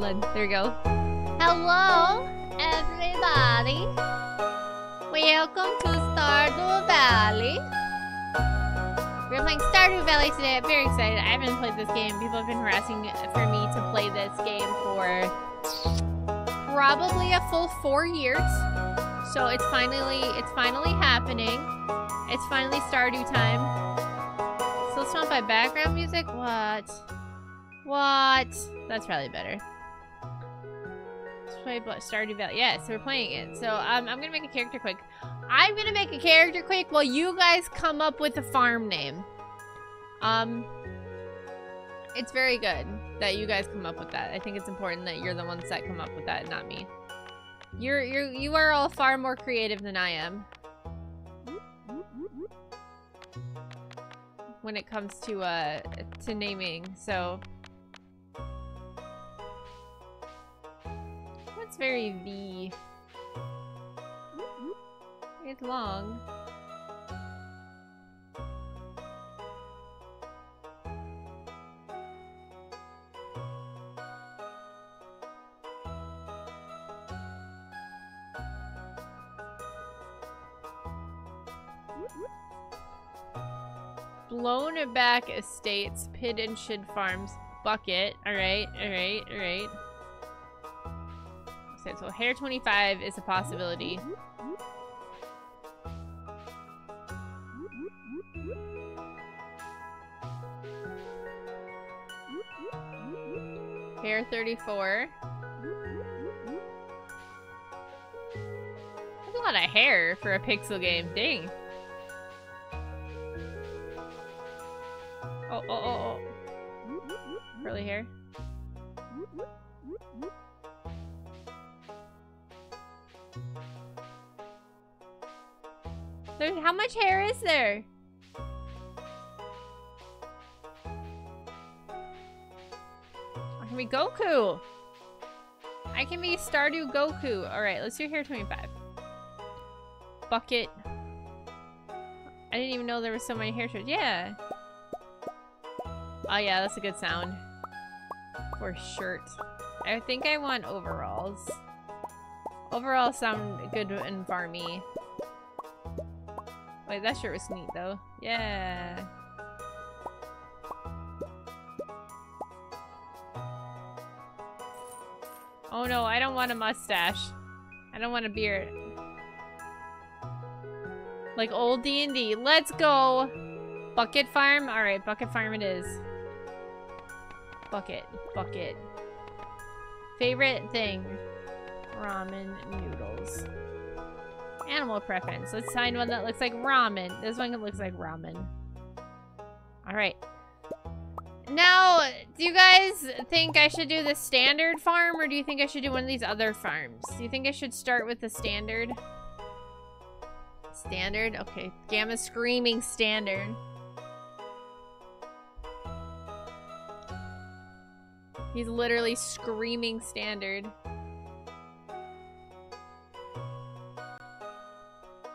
hold on. There we go. Hello, everybody. Welcome to Stardew Valley. We're playing Stardew Valley today. I'm very excited. I haven't played this game. People have been harassing for me to play this game for probably a full 4 years. So it's finally happening. It's finally Stardew time. So let's not by background music. What? That's probably better. Let's play Stardew Valley. Yeah, so we're playing it. So I'm gonna make a character quick. I'm gonna make a character quick while you guys come up with a farm name. It's very good that you guys come up with that. I think it's important that you're the ones that come up with that, not me. You are all far more creative than I am when it comes to naming. So that's very V. It's long. Blown back estates, pit and shid farms, bucket. All right. Okay, so hair 25 is a possibility. Hair 34. That's a lot of hair for a pixel game. Dang. Oh. Curly hair. There's, how much hair is there? I can be Goku. I can be Stardew Goku. All right, let's do hair 25. Bucket. I didn't even know there was so many hair shirts. Yeah. Oh yeah, that's a good sound. Or shirt. I think I want overalls. Overalls sound good and farmy. Wait, that shirt was neat though. Yeah. Oh no, I don't want a mustache. I don't want a beard. Like old D&D. Let's go! Bucket farm? Alright, bucket farm it is. Bucket. Favorite thing? Ramen noodles. Animal preference. Let's find one that looks like ramen. This one looks like ramen. Alright. Now, do you guys think I should do the standard farm, or do you think I should do one of these other farms? Do you think I should start with the standard? Standard? Okay. Gamma's screaming standard. He's literally screaming standard.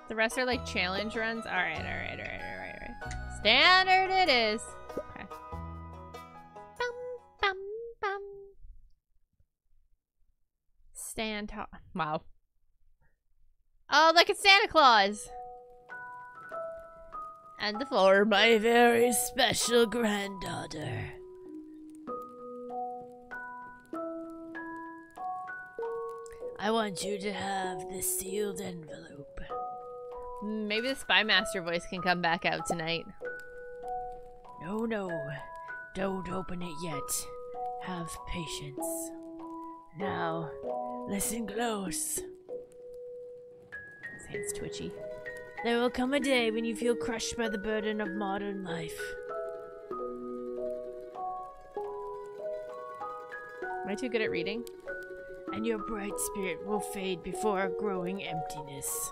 The rest are like challenge runs. All right. Standard it is. Okay. Bum. Stand tall. Wow. Oh, look, it's Santa Claus. And the floor, my very special granddaughter. I want you to have this sealed envelope. Maybe the Spy Master voice can come back out tonight. No. Don't open it yet. Have patience. Now, listen close. His hand's twitchy. There will come a day when you feel crushed by the burden of modern life. Am I too good at reading? And your bright spirit will fade before a growing emptiness.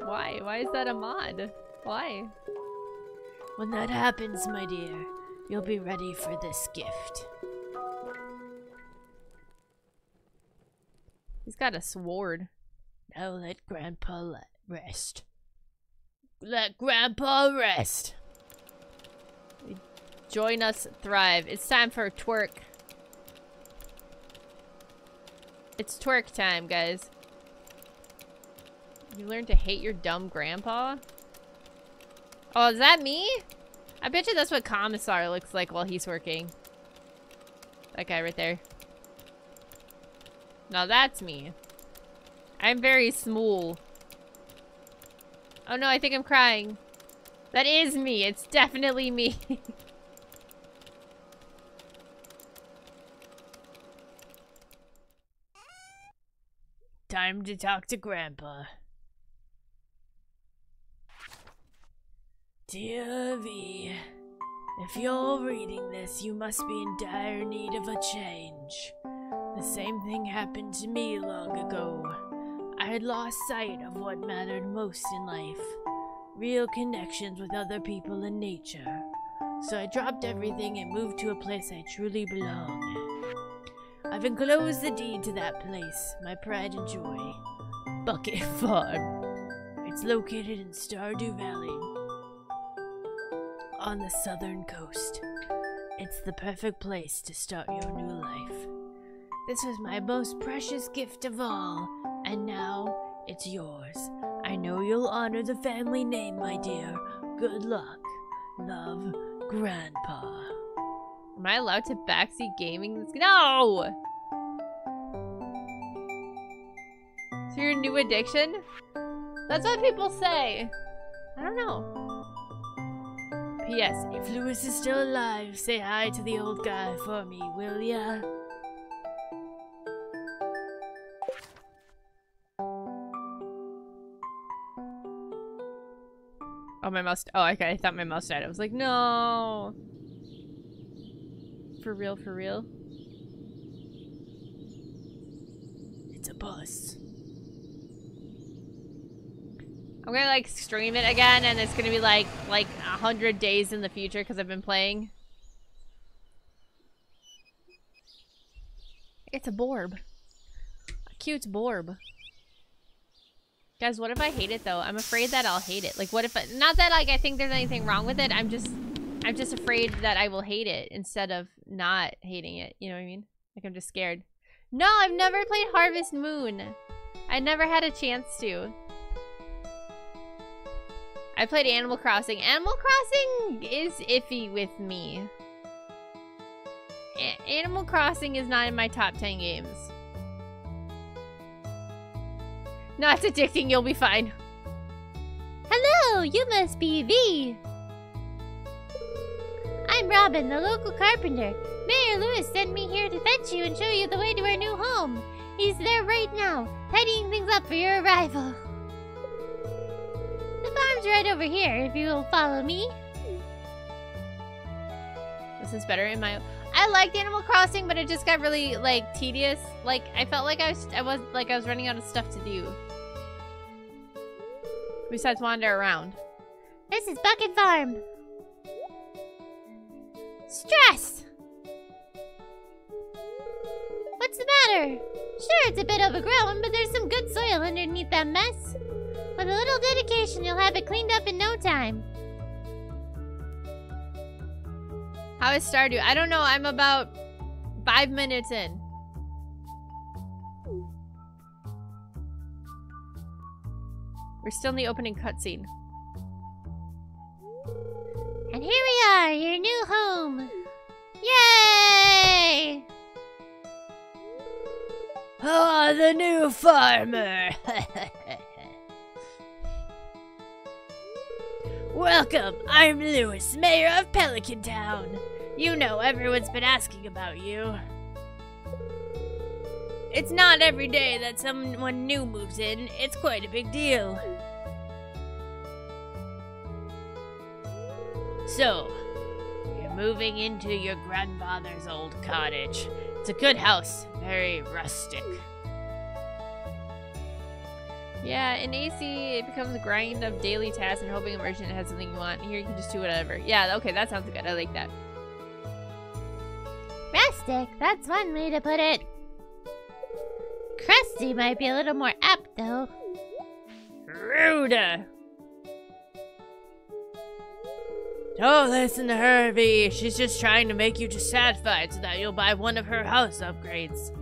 Why? Why is that a mod? Why? When that happens, my dear, you'll be ready for this gift. He's got a sword. Now let Grandpa rest. Join us, thrive. It's time for twerk. It's twerk time, guys. You learn to hate your dumb grandpa? Oh, is that me? I bet you that's what Commissar looks like while he's working. That guy right there. Now that's me. I'm very small. Oh no, I think I'm crying. That is me. It's definitely me. Time to talk to Grandpa. Dear V, if you're reading this, you must be in dire need of a change. The same thing happened to me long ago. I had lost sight of what mattered most in life. Real connections with other people and nature. So I dropped everything and moved to a place I truly belong. I've enclosed the deed to that place, my pride and joy. Bucket Farm. It's located in Stardew Valley. On the southern coast. It's the perfect place to start your new life. This was my most precious gift of all, and now it's yours. I know you'll honor the family name, my dear. Good luck. Love, Grandpa. Am I allowed to backseat gaming? No! So your new addiction? That's what people say. I don't know. P.S. If Lewis is still alive, say hi to the old guy for me, will ya? Oh, my mouse. Oh, okay. I thought my mouse died. I was like, no. For real, for real. It's a bus. I'm gonna like stream it again, and it's gonna be like 100 days in the future because I've been playing. It's a borb, a cute borb. Guys, what if I hate it though? I'm afraid that I'll hate it. Like, what if? Not that like I think there's anything wrong with it. I'm just afraid that I will hate it instead of not hating it. You know what I mean? Like, I'm just scared. No, I've never played Harvest Moon. I never had a chance to. I played Animal Crossing. Animal Crossing is iffy with me. Animal Crossing is not in my top 10 games. No, it's addicting. You'll be fine. Hello, you must be V. I'm Robin, the local carpenter. Mayor Lewis sent me here to fetch you and show you the way to our new home. He's there right now, tidying things up for your arrival. The farm's right over here, if you will follow me. This is better in my... I liked Animal Crossing, but it just got really, like, tedious. Like, I felt like I was running out of stuff to do. Besides wander around. This is Bucket Farm. Stress! What's the matter? Sure, it's a bit overgrown, but there's some good soil underneath that mess. With a little dedication, you'll have it cleaned up in no time. How is Stardew? I don't know. I'm about 5 minutes in. We're still in the opening cutscene. And here we are, your new home. Yay! Oh, the new farmer. Welcome, I'm Lewis, mayor of Pelican Town. You know, everyone's been asking about you. It's not every day that someone new moves in. It's quite a big deal. So, you're moving into your grandfather's old cottage. It's a good house, very rustic. Yeah, in AC, it becomes a grind of daily tasks and hoping a merchant has something you want. Here you can just do whatever. Yeah, okay, that sounds good. I like that. Rustic, that's one way to put it. Crusty might be a little more apt, though. Rude! Don't listen to Harvey. She's just trying to make you dissatisfied so that you'll buy one of her house upgrades.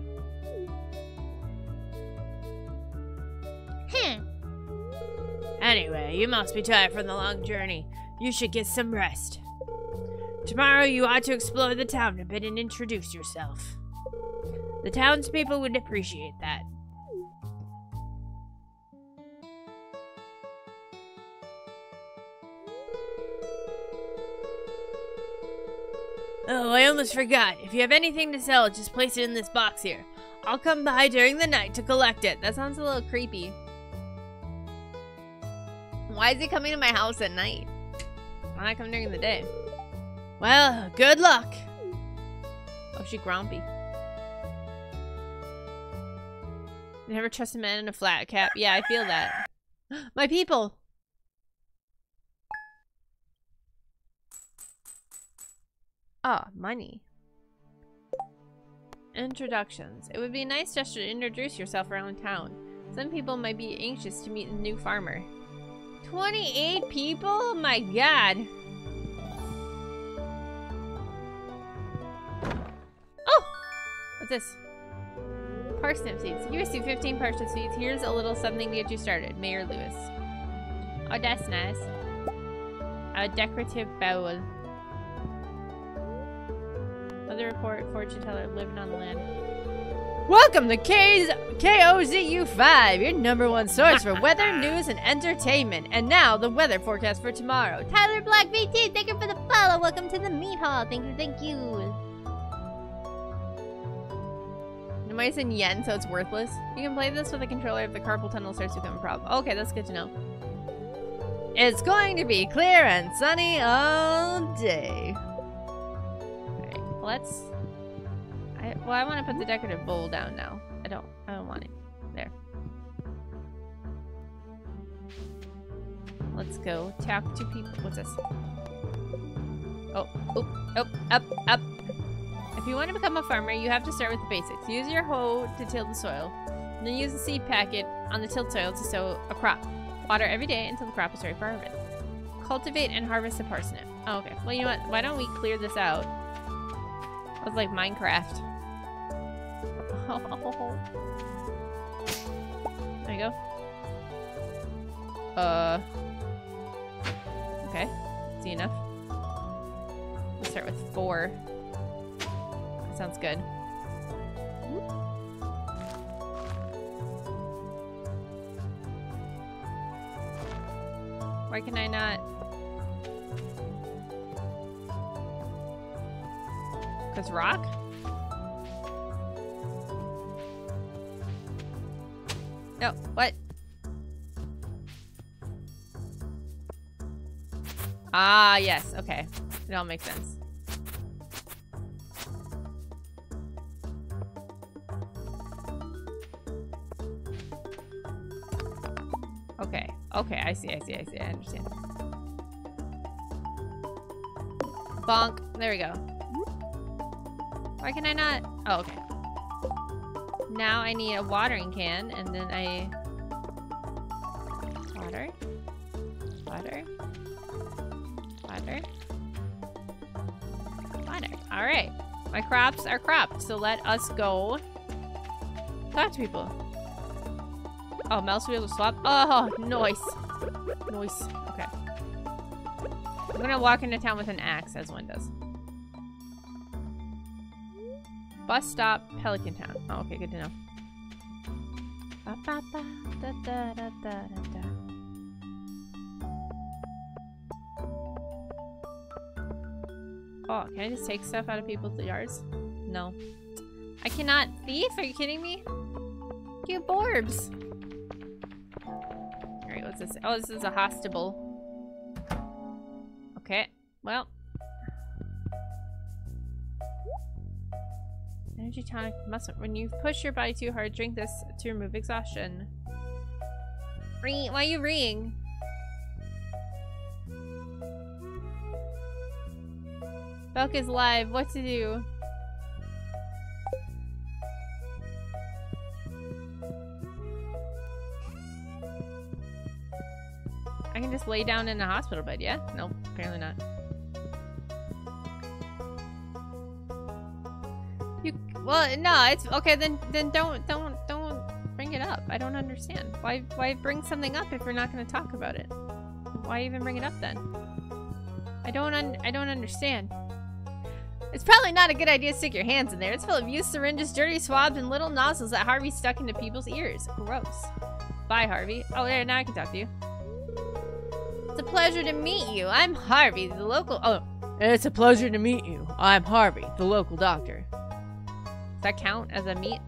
Anyway, you must be tired from the long journey. You should get some rest. Tomorrow you ought to explore the town a bit and introduce yourself. The townspeople would appreciate that. Oh, I almost forgot. If you have anything to sell, just place it in this box here. I'll come by during the night to collect it. That sounds a little creepy. Why is he coming to my house at night? Why not come during the day? Well, good luck. Oh, she grumpy. Never trust a man in a flat cap. Yeah, I feel that. My people! Ah, oh, money. Introductions. It would be nice just to introduce yourself around town. Some people might be anxious to meet a new farmer. 28 people? Oh my god. Oh! What's this? Parsnip seeds. You receive 15 parsnip seeds. Here's a little something to get you started. Mayor Lewis. Oh, that's nice. A decorative bowl. Weather report, fortune teller, living on the land. Welcome to KOZU5, your #1 source for weather, news, and entertainment. And now, the weather forecast for tomorrow. Tyler Black, BT, thank you for the follow. Welcome to the meat hall. Thank you, thank you. Nobody's in yen, so it's worthless. You can play this with a controller if the carpal tunnel starts to become a problem. Okay, that's good to know. It's going to be clear and sunny all day. Alright, let's... Well, I want to put the decorative bowl down now. I don't want it. There. Let's go talk to people. What's this? Oh, oh, oh, up, up. If you want to become a farmer, you have to start with the basics. Use your hoe to till the soil. Then use the seed packet on the tilled soil to sow a crop. Water every day until the crop is ready for harvest. Cultivate and harvest the parsnip. Oh, okay. Well, you know what? Why don't we clear this out? That was like Minecraft. There you go. Okay. See enough. Let's start with 4. That sounds good. Why can I not? Because rock? No, what? Ah, yes, okay. It all makes sense. Okay, okay, I see, I understand. Bonk, there we go. Why can I not? Oh, okay. Now I need a watering can, and then I... Water. Water. Water. Water. Alright. My crops are cropped, so let us go talk to people. Oh, mouse wheel to swap. Oh, nice. Nice. Okay. I'm gonna walk into town with an axe, as one does. Bus stop, Pelican Town. Oh, okay, good to know. Oh, can I just take stuff out of people's yards? No. I cannot thief? Are you kidding me? You borbs! Alright, what's this? Oh, this is a hostable. Okay, well. Energy tonic must. When you push your body too hard, drink this to remove exhaustion. Ring. Why are you ringing? Belk is live. What to do? I can just lay down in a hospital bed, yeah? Nope, apparently not. You, well, no, it's okay. Then don't bring it up. I don't understand. Why bring something up if we're not going to talk about it? Why even bring it up then? I don't understand. It's probably not a good idea to stick your hands in there. It's full of used syringes, dirty swabs, and little nozzles that Harvey stuck into people's ears. Gross. Bye, Harvey. Oh, there, now I can talk to you. It's a pleasure to meet you. I'm Harvey, the local... Oh, it's a pleasure to meet you. I'm Harvey, the local doctor. Does that count as a meet?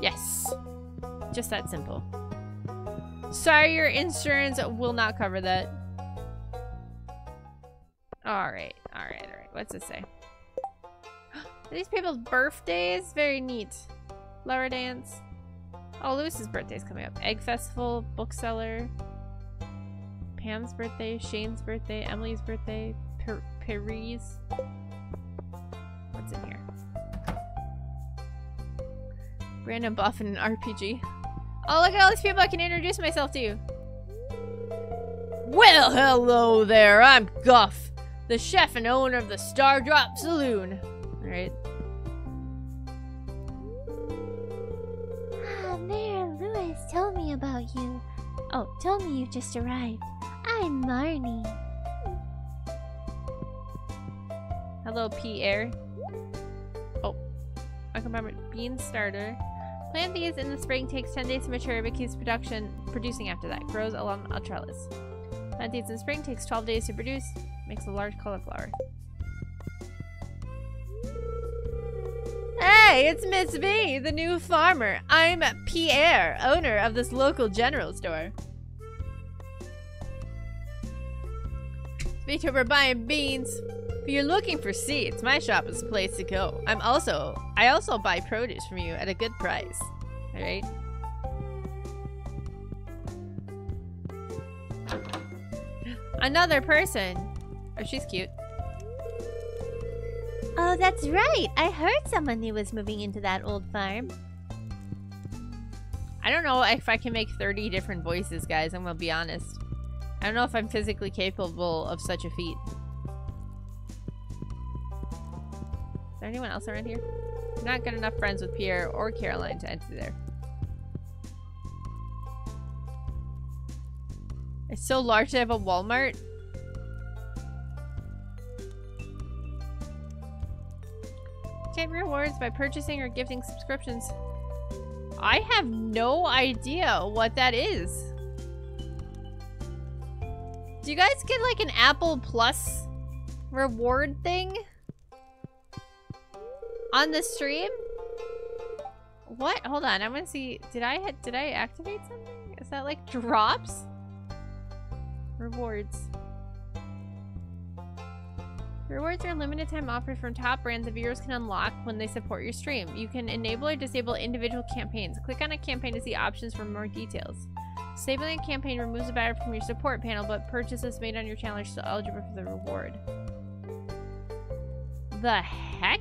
Yes. Just that simple. Sorry, your insurance will not cover that. Alright, alright, alright. What's it say? Are these people's birthdays? Very neat. Lover dance. Oh, Lewis's birthday's coming up. Egg festival, bookseller. Pam's birthday, Shane's birthday, Emily's birthday, Perry's. What's in here? Random buff and an RPG. Oh, look at all these people I can introduce myself to. Well, hello there. I'm Guff, the chef and owner of the Stardrop Saloon. Alright. Ah, Mayor Lewis told me about you. Oh, told me you just arrived. I'm Marnie. Hello, Pierre. Oh. I can remember bean starter. Plant these in the spring, takes 10 days to mature, but keeps producing after that. Grows along a trellis. Plant these in spring, takes 12 days to produce. Makes a large cauliflower. Hey, it's Miss V, the new farmer. I'm Pierre, owner of this local general store. Speak to her buying beans. If you're looking for seeds, my shop is the place to go. I also buy produce from you at a good price. All right. Another person. Oh, she's cute. Oh, that's right. I heard someone new was moving into that old farm. I don't know if I can make 30 different voices, guys. I'm going to be honest. I don't know if I'm physically capable of such a feat. Is there anyone else around here? I'm not good enough friends with Pierre or Caroline to enter there. It's so large to have a Walmart. Get rewards by purchasing or gifting subscriptions. I have no idea what that is. Do you guys get like an Apple Plus reward thing on the stream? What? Hold on, I'm gonna see. Did I activate something? Is that like drops? Rewards. Rewards are limited time offers from top brands that viewers can unlock when they support your stream. You can enable or disable individual campaigns. Click on a campaign to see options for more details. Disabling a campaign removes the buyer from your support panel, but purchases made on your channel are still eligible for the reward. The heck?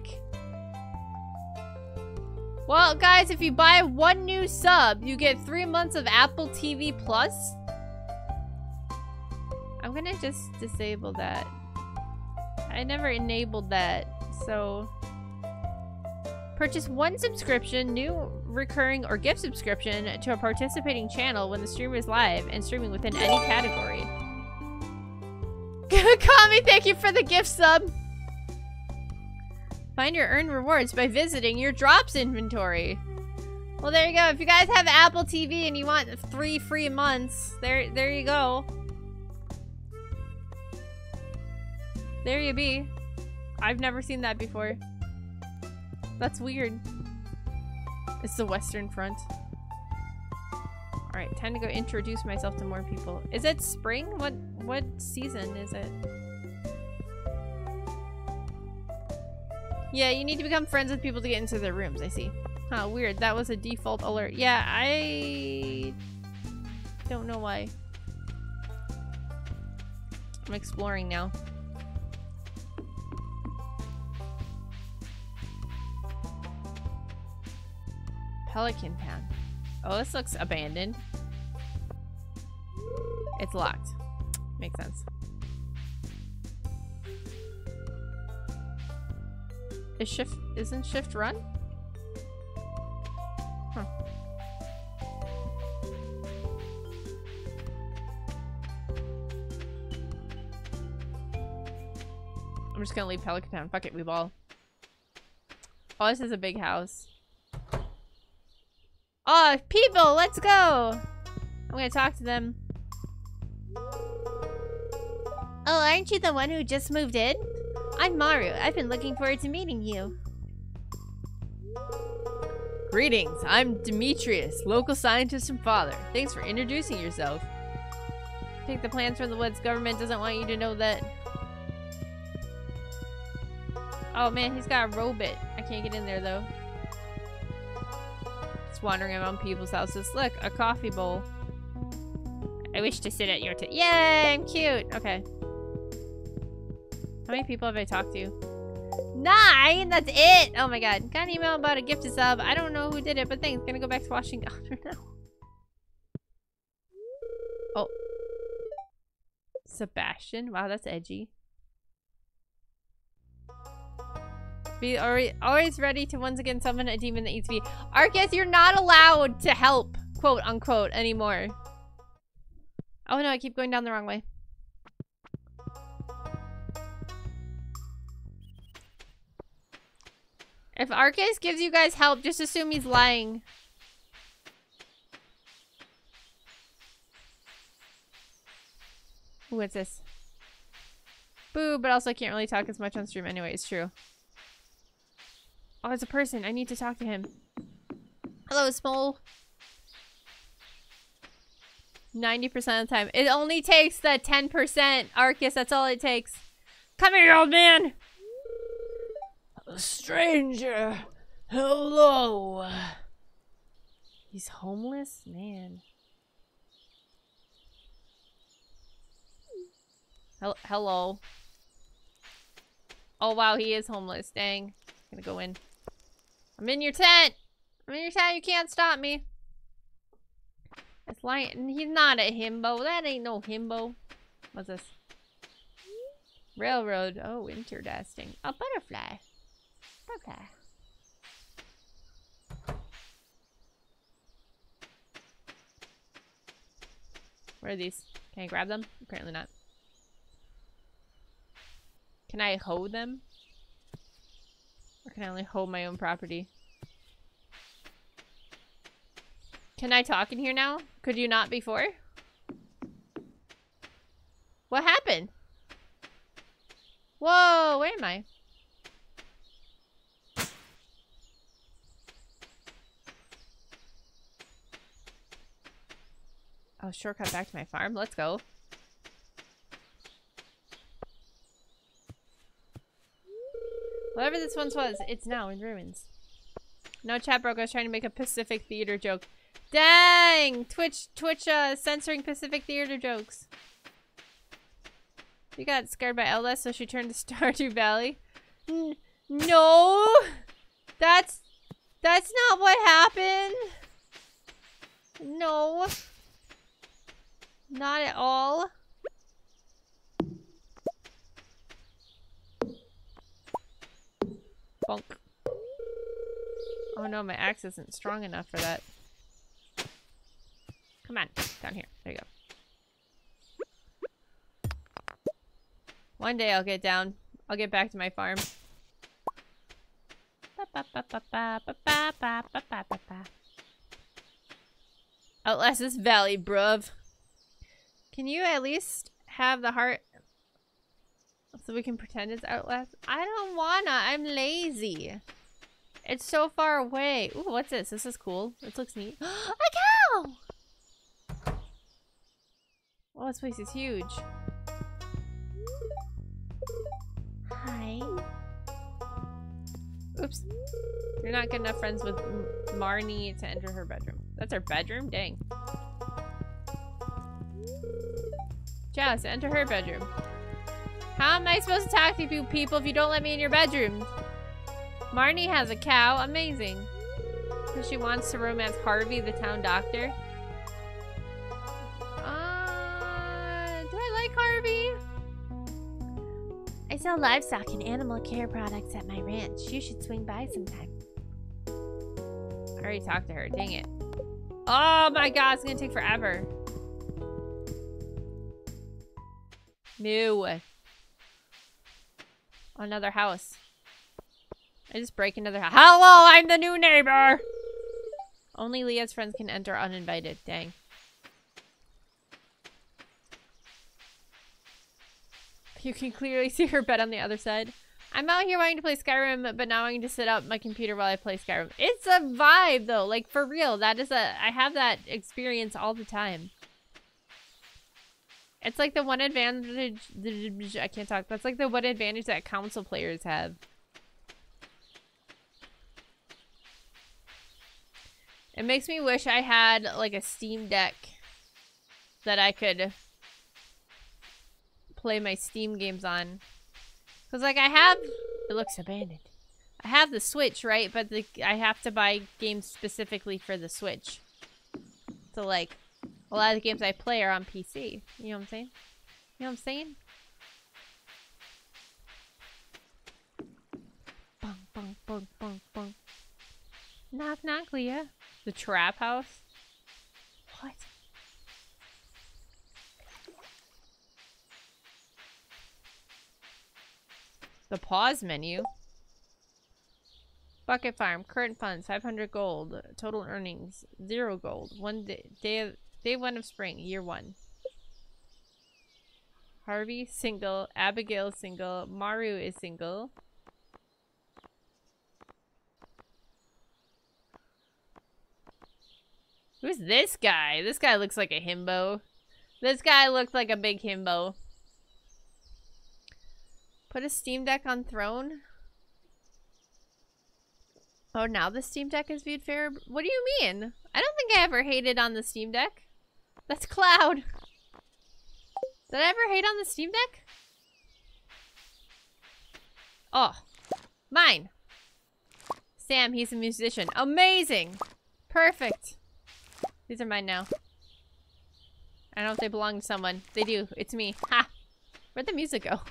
Well, guys, if you buy one new sub, you get 3 months of Apple TV Plus. I'm gonna just disable that. I never enabled that, so... Purchase one subscription, new recurring or gift subscription to a participating channel when the streamer is live and streaming within any category. Kami, thank you for the gift sub! Find your earned rewards by visiting your drops inventory. Well, there you go. If you guys have Apple TV and you want 3 free months, there you go. There you be. I've never seen that before. That's weird. It's the Western Front. Alright, time to go introduce myself to more people. Is it spring? What season is it? Yeah, you need to become friends with people to get into their rooms, I see. Huh, weird. That was a default alert. Yeah, I don't know why. I'm exploring now. Pelican Town. Oh, this looks abandoned. It's locked. Makes sense. Is shift, isn't shift run? Huh. I'm just gonna leave Pelican Town. Fuck it, we ball. Oh, this is a big house. Oh, people, let's go! I'm gonna talk to them. Oh, aren't you the one who just moved in? I'm Maru. I've been looking forward to meeting you. Greetings. I'm Demetrius, local scientist and father. Thanks for introducing yourself. Take the plans from the woods. Government doesn't want you to know that. Oh man, he's got a robot. I can't get in there though. Just wandering around people's houses. Look, a coffee bowl. I wish to sit at your table. Yay, I'm cute. Okay. How many people have I talked to? 9! That's it! Oh my god. Got an email about a gift to sub. I don't know who did it, but thanks. Gonna go back to washing. Oh, I don't know. Oh. Sebastian? Wow, that's edgy. Be always ready to once again summon a demon that eats me. Arcus, you're not allowed to help, quote unquote, anymore. Oh no, I keep going down the wrong way. If Arcus gives you guys help, just assume he's lying. Ooh, what's this? Boo, but also I can't really talk as much on stream anyway, it's true. Oh, it's a person. I need to talk to him. Hello, Small. 90% of the time. It only takes the 10%, Arcus. That's all it takes. Come here, old man. Stranger, hello. He's homeless? Man. Hello. Oh wow, he is homeless. Dang. I'm gonna go in. I'm in your tent. I'm in your tent. You can't stop me. It's like he's not a himbo. That ain't no himbo. What's this? Railroad. Oh, interesting. A butterfly. Okay. What are these? Can I grab them? Apparently not. Can I hoe them? Or can I only hoe my own property? Can I talk in here now? Could you not before? What happened? Whoa, where am I? Oh, shortcut back to my farm. Let's go. Whatever this once was, it's now in ruins. No, chat broke. I was trying to make a Pacific Theater joke. Dang! Twitch censoring Pacific Theater jokes. You got scared by LS, so she turned to Stardew Valley. No! That's not what happened! No! Not at all. Bonk. Oh no, my axe isn't strong enough for that. Come on, down here. There you go. One day I'll get down. I'll get back to my farm. Outlast this valley, bruv. Can you at least have the heart so we can pretend it's Outlast? I don't wanna. I'm lazy. It's so far away. Ooh, what's this? This is cool. This looks neat. A cow! Oh, this place is huge. Hi. Oops. You're not good enough friends with Marnie to enter her bedroom. That's her bedroom? Dang. Jazz, enter her bedroom. How am I supposed to talk to you people if you don't let me in your bedroom? Marnie has a cow. Amazing. Because she wants to romance Harvey, the town doctor. Do I like Harvey? I I sell livestock and animal care products at my ranch. You should swing by sometime. I already talked to her. Dang it. Oh my god, it's gonna take forever. No. Another house. I just break another house. Hello, I'm the new neighbor! Only Leah's friends can enter uninvited. Dang. You can clearly see her bed on the other side. I'm out here wanting to play Skyrim, but now I'm going to sit up my computer while I play Skyrim. It's a vibe, though. Like, for real. That is a... I have that experience all the time. It's like the one advantage... I can't talk. That's like the one advantage that console players have. It makes me wish I had, like, a Steam Deck that I could play my Steam games on. Because, like, I have... It looks abandoned. I have the Switch, right? But I have to buy games specifically for the Switch. So, like, a lot of the games I play are on PC. You know what I'm saying? You know what I'm saying? Bong, bong, bong, bong, bong. Knock, knock, Leah. The trap house? What? The pause menu. Bucket farm. Current funds. 500 gold. Total earnings. 0 gold. Day one of spring. Year 1. Harvey single. Abigail single. Maru is single. Who's this guy? This guy looks like a himbo. This guy looks like a big himbo. Put a Steam Deck on throne? Oh, now the Steam Deck is viewed fair? What do you mean? I don't think I ever hated on the Steam Deck. That's Cloud. Did I ever hate on the Steam Deck? Oh. Mine. Sam, he's a musician. Amazing. Perfect. These are mine now. I don't know if they belong to someone. They do. It's me. Ha! Where'd the music go?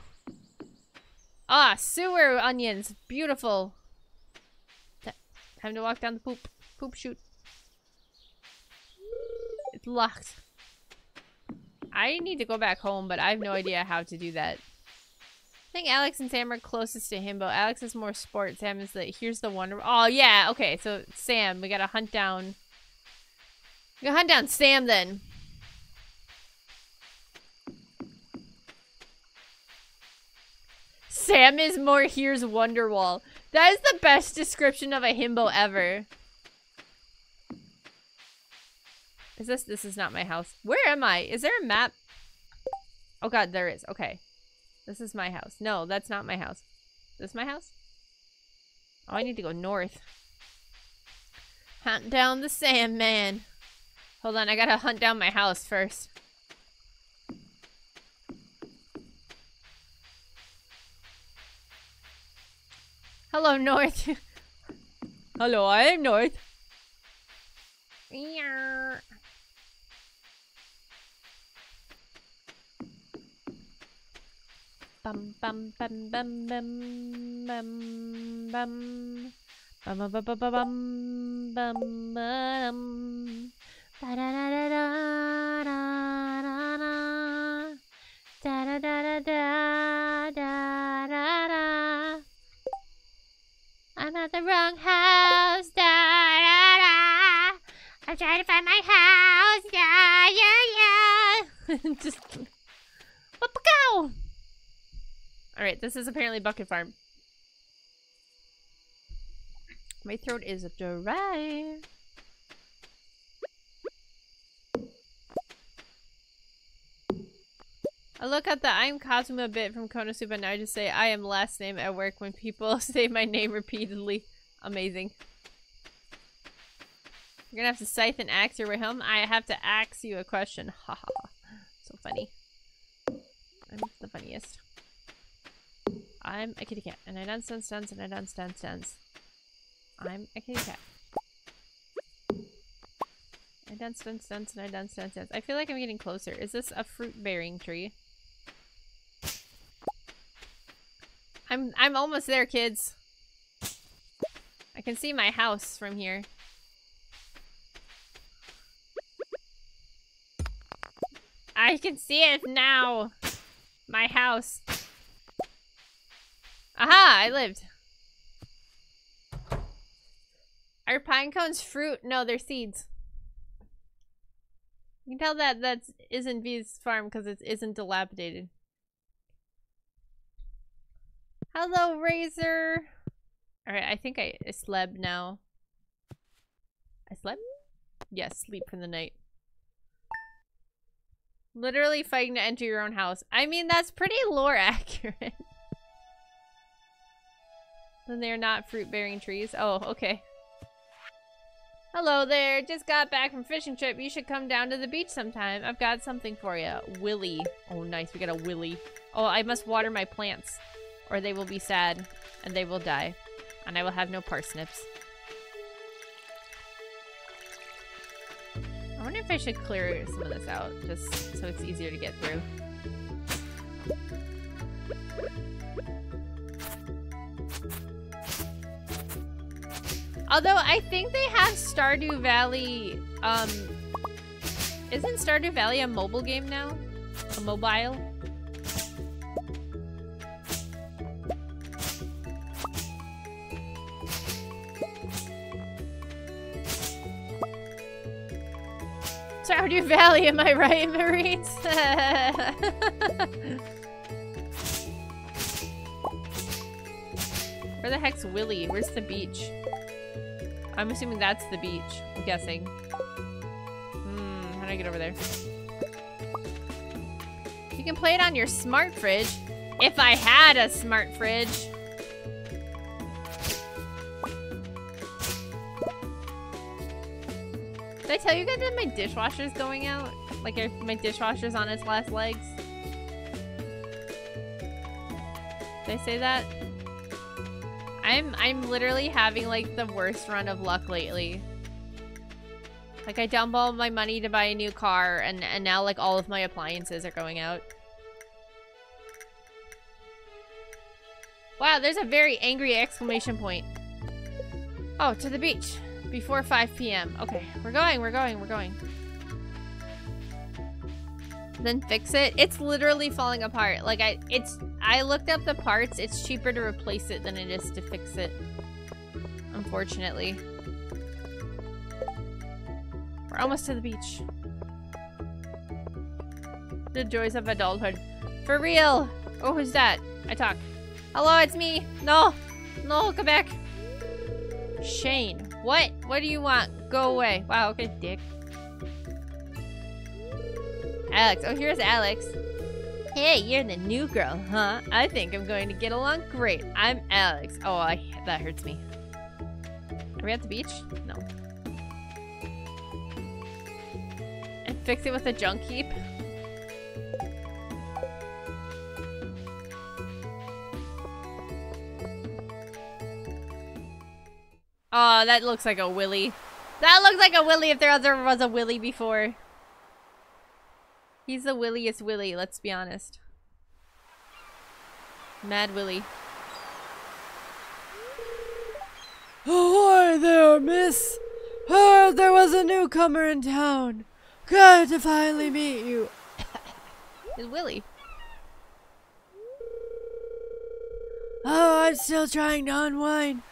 Ah, sewer onions. Beautiful. Time to walk down the poop. Poop chute. It's locked. I need to go back home, but I have no idea how to do that. I think Alex and Sam are closest to himbo. Alex is more sport. Sam is the... Here's the wonder... Oh, yeah. Okay, so Sam. We gotta hunt down... Go hunt down Sam then. Sam is more here's Wonderwall. That is the best description of a himbo ever. Is this? This is not my house. Where am I? Is there a map? Oh god, there is. Okay. This is my house. No, that's not my house. This is my house? Oh, I need to go north. Hunt down the Sandman. Hold on, I gotta hunt down my house first. Hello, North. Hello, I am North. Yeah. Bum bum bum bum bum bum bum bum bum bum bum bum bum. Da da da da da da da da da da da. I'm at the wrong house. Da da da. I'm trying to find my house. Yeah yeah yeah. Just go. All right, this is apparently Bucket Farm. My throat is dry. I look at the I'm Kazuma bit from Konosuba and I just say I am last name at work when people say my name repeatedly. Amazing. You're gonna have to scythe and axe your way home? I have to axe you a question. Haha. So funny. I'm the funniest. I'm a kitty cat and I dance, dance, dance, and I dance, dance, dance. I'm a kitty cat. I dance, dance, dance, and I dance, dance, dance. I feel like I'm getting closer. Is this a fruit-bearing tree? I'm almost there, kids. I can see my house from here. I can see it now. My house. Aha! I lived. Are pine cones fruit? No, they're seeds. You can tell that that isn't V's farm because it isn't dilapidated. Hello, Razor. Alright, I think I slept now. I slept? Yes, yeah, sleep for the night. Literally fighting to enter your own house. I mean, that's pretty lore accurate. Then they're not fruit-bearing trees. Oh, okay. Hello there. Just got back from fishing trip. You should come down to the beach sometime. I've got something for you. Willy. Oh, nice. We got a Willy. Oh, I must water my plants or they will be sad and they will die. And I will have no parsnips. I wonder if I should clear some of this out just so it's easier to get through. Although I think they have Stardew Valley, isn't Stardew Valley a mobile game now? A mobile? Stardew Valley, am I right, Marines? Where the heck's Willy? Where's the beach? I'm assuming that's the beach. I'm guessing. How do I get over there? You can play it on your smart fridge. If I had a smart fridge. Did I tell you guys that my dishwasher's going out? Like, my dishwasher's on its last legs? Did I say that? I'm literally having like the worst run of luck lately. Like I dump all my money to buy a new car and now like all of my appliances are going out. Wow, there's a very angry exclamation point. Oh, to the beach before 5 PM. Okay, we're going. Then fix it. It's literally falling apart. Like I looked up the parts. It's cheaper to replace it than it is to fix it. Unfortunately. We're almost to the beach. The joys of adulthood. For real. Oh, who's that? I talk. Hello, it's me. No, go back. Shane. What? What do you want? Go away. Wow, okay, dick. Alex. Oh, here's Alex. Hey, you're the new girl, huh? I think I'm going to get along great. I'm Alex. Oh, that hurts me. Are we at the beach? No. And fix it with a junk heap? Oh, that looks like a Willy. That looks like a Willy if there was a Willy before. He's the williest Willy, let's be honest. Mad Willy. Oh, hi there, miss. Heard there was a newcomer in town. Glad to finally meet you. It's Willy. Oh, I'm still trying to unwind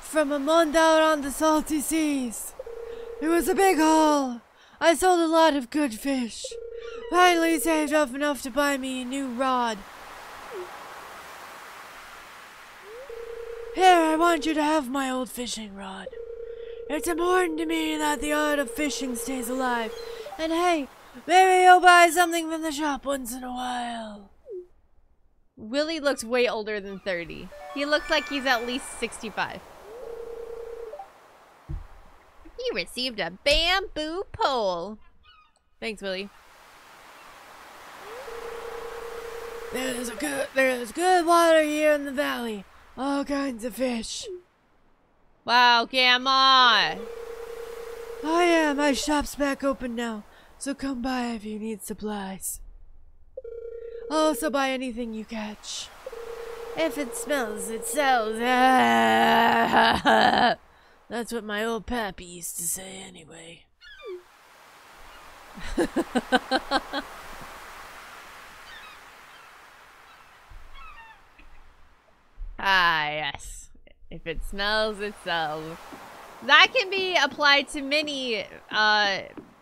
from a month out on the salty seas. It was a big haul. I sold a lot of good fish. Finally saved up enough to buy me a new rod. Here, I want you to have my old fishing rod. It's important to me that the art of fishing stays alive. And hey, maybe you'll buy something from the shop once in a while. Willy looks way older than 30. He looks like he's at least 65. He received a bamboo pole. Thanks, Willy. There's good water here in the valley. All kinds of fish. Wow, Gamma! Oh yeah, my shop's back open now, so come by if you need supplies. Also buy anything you catch. If it smells, it sells. That's what my old pappy used to say anyway. Ah, yes. If it smells, it sells. That can be applied to many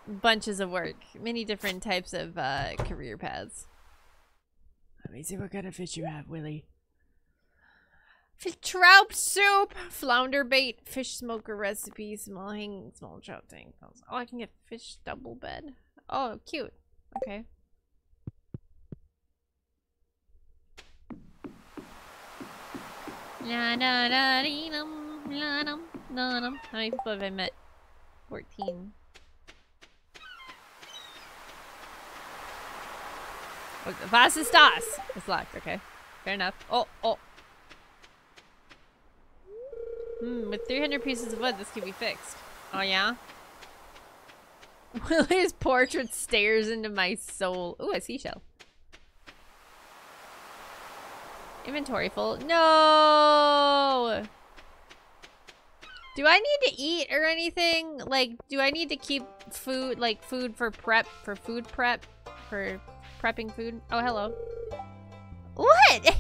bunches of work, many different types of career paths. Let me see what kind of fish you have, Willy. Trout soup, flounder bait, fish smoker recipe, small hanging, small trout tank. Oh, I can get fish double bed. Oh, cute. Okay. How many people have I met? 14. Was ist das? It's locked. Okay. Fair enough. Oh, oh. With 300 pieces of wood, this could be fixed. Oh, yeah? Willie's portrait stares into my soul. Ooh, a seashell. Inventory full. No! Do I need to eat or anything? Like, do I need to keep food, like food for prep, for food prep, for prepping food? Oh, hello. What?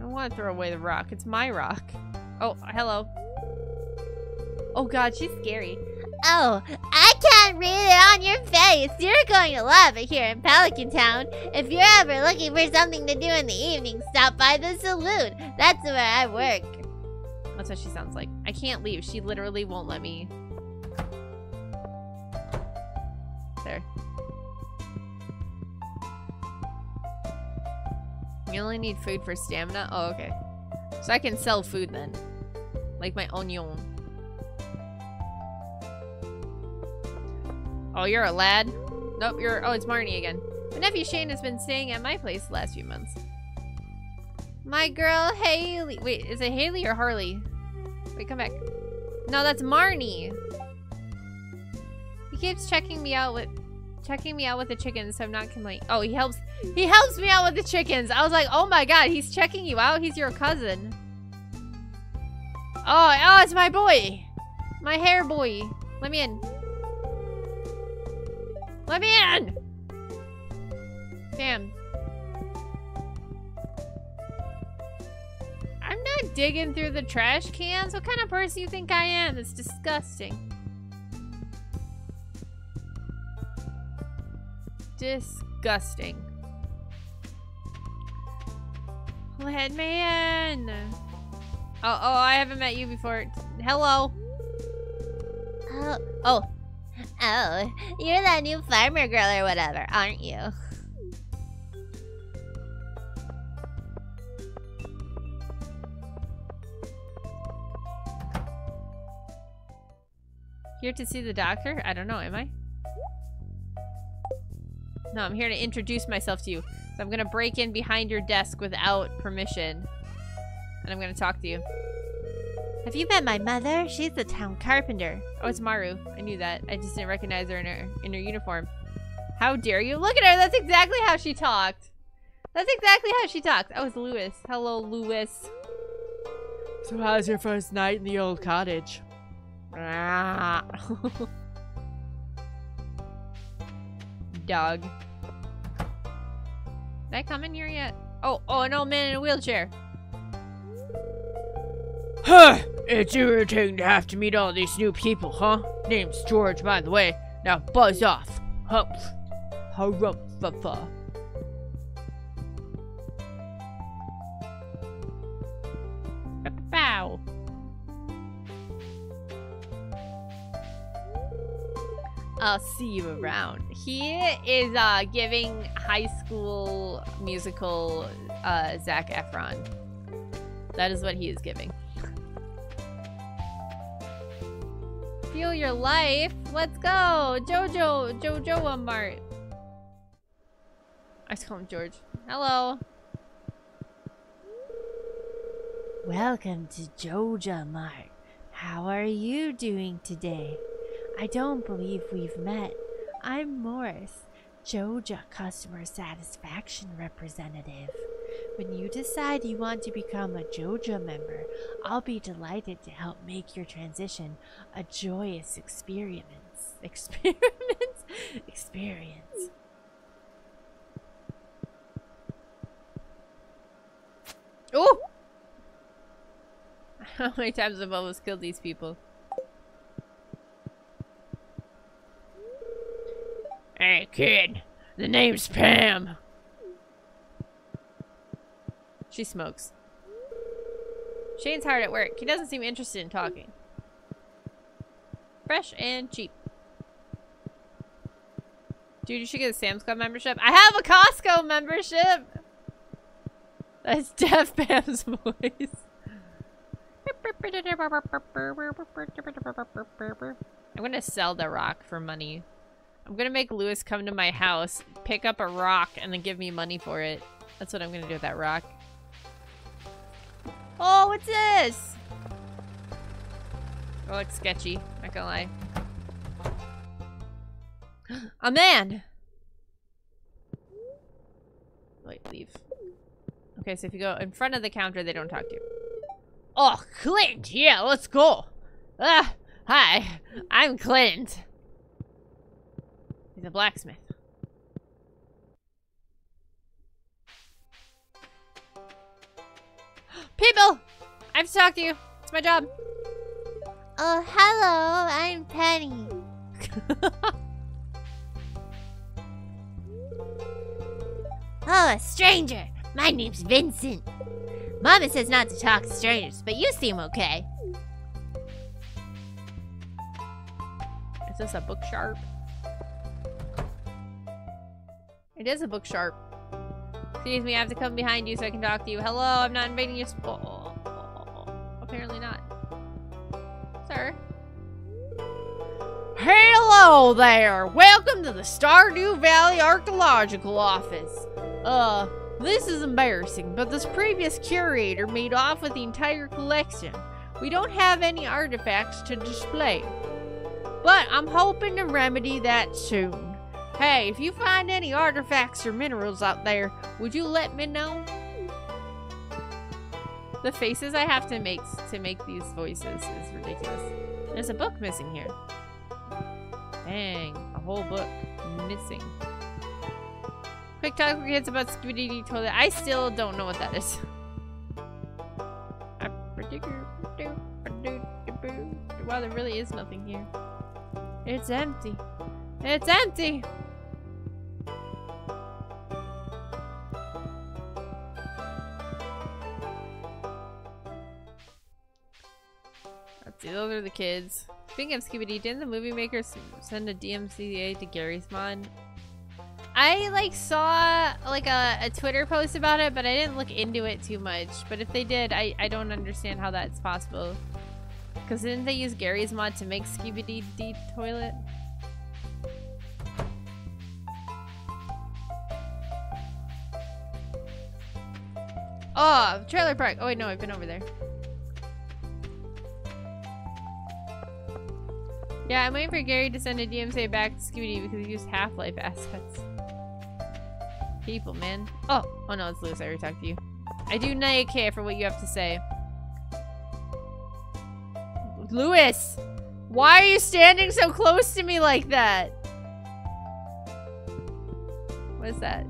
I want to throw away the rock. It's my rock. Oh, hello. Oh god, she's scary. Oh, I can't read it on your face. You're going to love it here in Pelican Town. If you're ever looking for something to do in the evening, stop by the saloon. That's where I work. That's what she sounds like. I can't leave. She literally won't let me. There. You only need food for stamina? Oh, okay. So I can sell food then. Like my onion. Oh, you're a lad? Nope, you're... Oh, it's Marnie again. My nephew Shane has been staying at my place the last few months. My girl Haley... Wait, is it Haley or Harley? Wait, come back. No, that's Marnie. He keeps checking me out with the chickens, so I'm not complaining. Oh, he helps me out with the chickens. I was like, oh my god, he's checking you out? He's your cousin. Oh, it's my boy. My hair boy. Let me in. Let me in! Damn. I'm not digging through the trash cans. What kind of person do you think I am? It's disgusting. Disgusting. Let me in. Oh, I haven't met you before. Hello. Oh. Oh, you're that new farmer girl or whatever, aren't you? Here to see the doctor? I don't know, am I? No, I'm here to introduce myself to you. So I'm gonna break in behind your desk without permission. And I'm gonna talk to you. Have you met my mother? She's the town carpenter. Oh, it's Maru. I knew that. I just didn't recognize her in her uniform. How dare you? Look at her! That's exactly how she talked! That's exactly how she talked! Oh, it's Lewis. Hello, Lewis. So how's your first night in the old cottage? Dog. Did I come in here yet? Oh, an old man in a wheelchair. Huh! It's irritating to have to meet all these new people, huh? Name's George, by the way. Now buzz off. Humph. Harumph-fa-fa. Bow. I'll see you around. He is giving High School Musical Zac Efron. That is what he is giving. Feel your life. Let's go. Joja Mart. I just call him George. Hello. Welcome to Joja Mart. How are you doing today? I don't believe we've met. I'm Morris, Joja Customer Satisfaction Representative. When you decide you want to become a Joja member, I'll be delighted to help make your transition a joyous experience. Experience. Oh! How many times have I almost killed these people? Hey kid, the name's Pam. She smokes. Shane's hard at work. He doesn't seem interested in talking. Fresh and cheap. Dude, you should get a Sam's Club membership. I have a Costco membership! That's Def Pam's voice. I'm gonna sell the rock for money. I'm gonna make Lewis come to my house, pick up a rock, and then give me money for it. That's what I'm gonna do with that rock. Oh, what's this? Oh, it's sketchy. Not gonna lie. A man! Wait, leave. Okay, so if you go in front of the counter, they don't talk to you. Oh, Clint! Yeah, let's go! Hi, I'm Clint. He's a blacksmith. People! I have to talk to you. It's my job. Oh, hello. I'm Penny. Oh, a stranger. My name's Vincent. Mama says not to talk to strangers, but you seem okay. Is this a bookshop? It is a bookshop. Excuse me, I have to come behind you so I can talk to you. Hello, I'm not invading your spot. Apparently not. Sir. Hello there! Welcome to the Stardew Valley Archaeological Office. This is embarrassing, but this previous curator made off with the entire collection. We don't have any artifacts to display, but I'm hoping to remedy that soon. Hey, if you find any artifacts or minerals out there, would you let me know? The faces I have to make these voices is ridiculous. There's a book missing here. Dang, a whole book missing. Quick talk for kids about Skibidi toilet. I still don't know what that is. Wow, there really is nothing here. It's empty. It's empty! Let's see, those are the kids. Speaking of Skibidi, didn't the movie makers send a DMCA to Gary's Mod? I like saw like a Twitter post about it, but I didn't look into it too much. But if they did, I don't understand how that's possible. Cause didn't they use Gary's Mod to make Skibidi D toilet? Oh, trailer park. Oh wait, no, I've been over there. Yeah, I'm waiting for Gary to send a DMCA back to Skibidi because he used Half-Life assets. People, man. Oh, oh no, it's Lewis. I already talked to you. I do not care for what you have to say. Lewis! Why are you standing so close to me like that? What is that?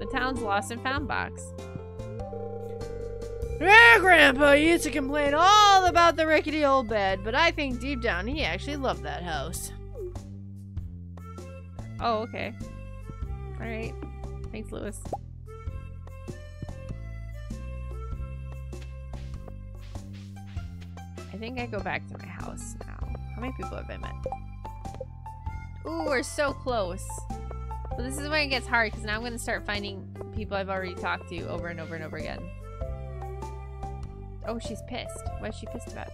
The town's lost and found box. Well, Grandpa used to complain all about the rickety old bed, but I think deep down he actually loved that house. Oh, okay. Alright. Thanks, Lewis. I think I go back to my house now. How many people have I met? Ooh, we're so close. But this is where it gets hard, because now I'm going to start finding people I've already talked to over and over and over again. Oh, she's pissed. What's she pissed about?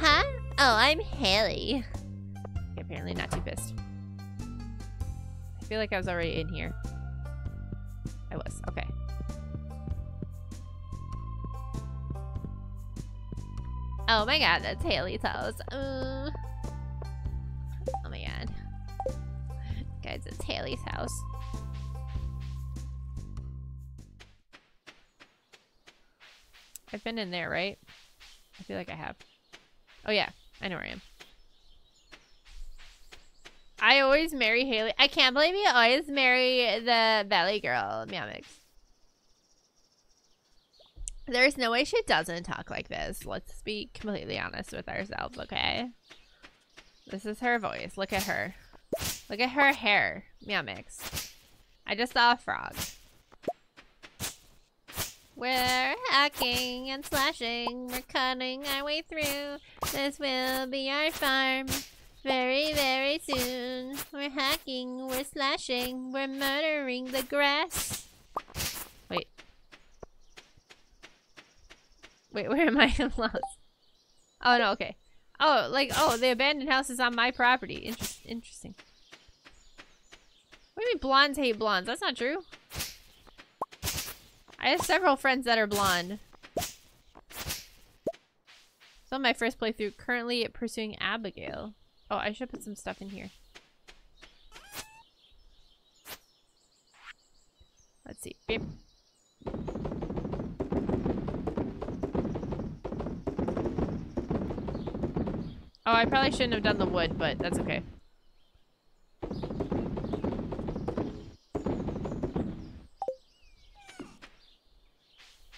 Huh? Oh, I'm Haley. Okay, apparently not too pissed. I feel like I was already in here. I was. Okay. Oh my god, that's Haley's house. guys, it's Haley's house. I've been in there, right? I feel like I have. Oh yeah, I know where I am. I always marry Haley. I can't believe you always marry the Valley girl, Meowmix. There's no way she doesn't talk like this. Let's be completely honest with ourselves, okay? This is her voice. Look at her. Look at her hair, Meowmix. I just saw a frog. We're hacking and slashing. We're cutting our way through. This will be our farm. Very, very soon. We're hacking, we're slashing, we're murdering the grass. Wait. Wait, where am I? I'm lost. Oh, no, okay. Oh, like, oh, the abandoned house is on my property. Interesting. What do you mean blondes hate blondes? That's not true. I have several friends that are blonde. So my first playthrough, currently pursuing Abigail. Oh, I should put some stuff in here. Let's see. Beep. Oh, I probably shouldn't have done the wood, but that's okay.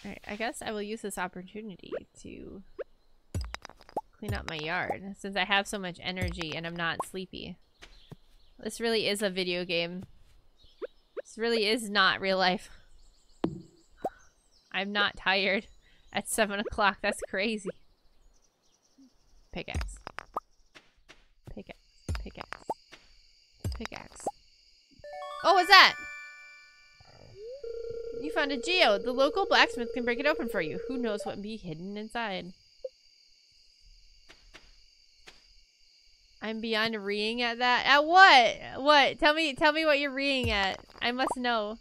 Alright, I guess I will use this opportunity to clean up my yard since I have so much energy and I'm not sleepy. This really is a video game. This really is not real life. I'm not tired at 7 o'clock. That's crazy. Pickaxe. Pickaxe. Pickaxe. Pickaxe. Oh, what's that? You found a geode. The local blacksmith can break it open for you. Who knows what be hidden inside? I'm beyond reeing at that. At what? What? Tell me what you're reeing at. I must know.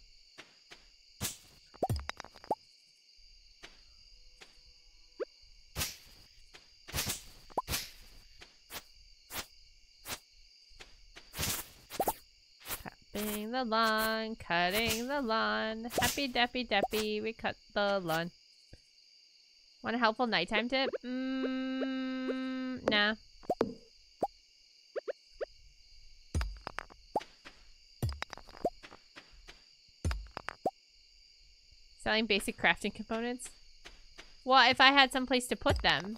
Cutting the lawn, cutting the lawn. Happy dappy dappy, we cut the lawn. Want a helpful nighttime tip? Nah. Selling basic crafting components? Well, if I had someplace to put them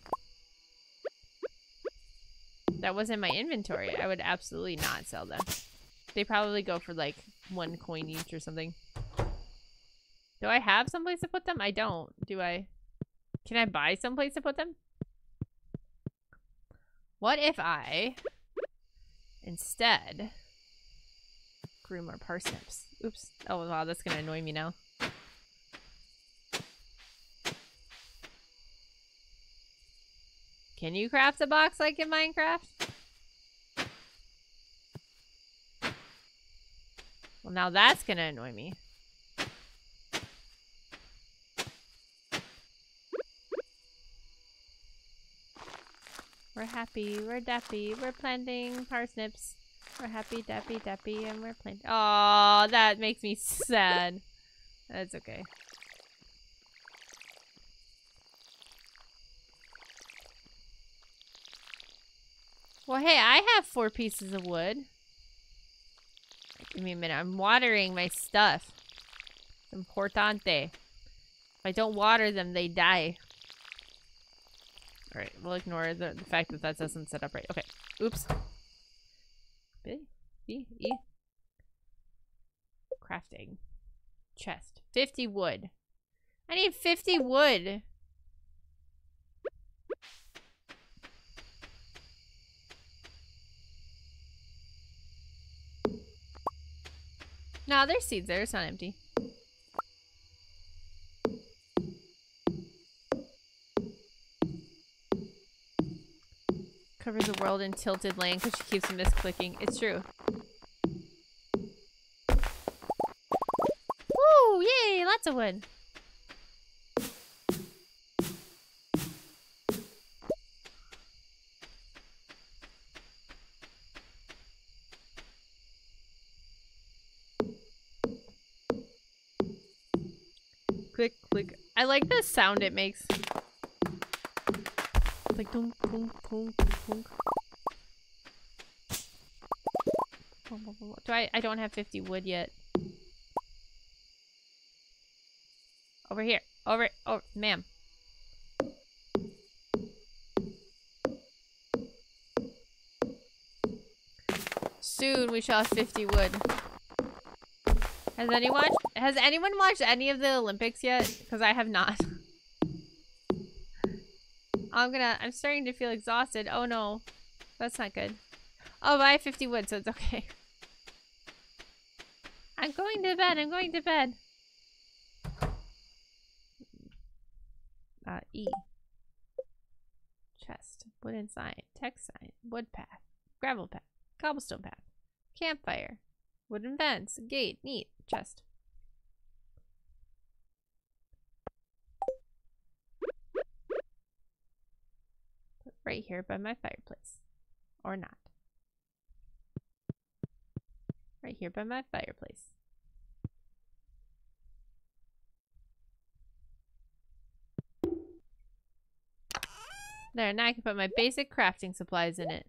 that wasn't my inventory, I would absolutely not sell them. They probably go for like 1 coin each or something. Do I have someplace to put them? I don't. Do I? Can I buy someplace to put them? What if I instead grew more parsnips? Oops. Oh, wow, that's gonna annoy me now. Can you craft a box like in Minecraft? Well, now that's gonna annoy me. We're happy, we're dappy, we're planting parsnips. We're happy, dappy, dappy, and we're planting. Oh, that makes me sad. That's okay. Well, hey, I have 4 pieces of wood. Give me a minute. I'm watering my stuff. It's importante. If I don't water them, they die. Alright, we'll ignore the fact that that doesn't set up right. Okay. Oops. B, E, E. Crafting. Chest. 50 wood. I need 50 wood. No, there's seeds there. It's not empty. Covers the world in tilted land because she keeps misclicking. It's true. Woo! Yay! Lots of wood. click, click. I like the sound it makes. It's like dunk, dunk, dunk, dunk. Do I don't have 50 wood yet. Over here. Over, oh, ma'am. Soon we shall have 50 wood. Has anyone watched any of the Olympics yet? Because I have not. I'm starting to feel exhausted. Oh no. That's not good. Oh, but I have 50 wood, so it's okay. I'm going to bed. I'm going to bed. E. Chest. Wooden sign. Text sign. Wood path. Gravel path. Cobblestone path. Campfire. Wooden fence. Gate. Neat. Chest. Put right here by my fireplace. Or not. Right here by my fireplace. There, now I can put my basic crafting supplies in it.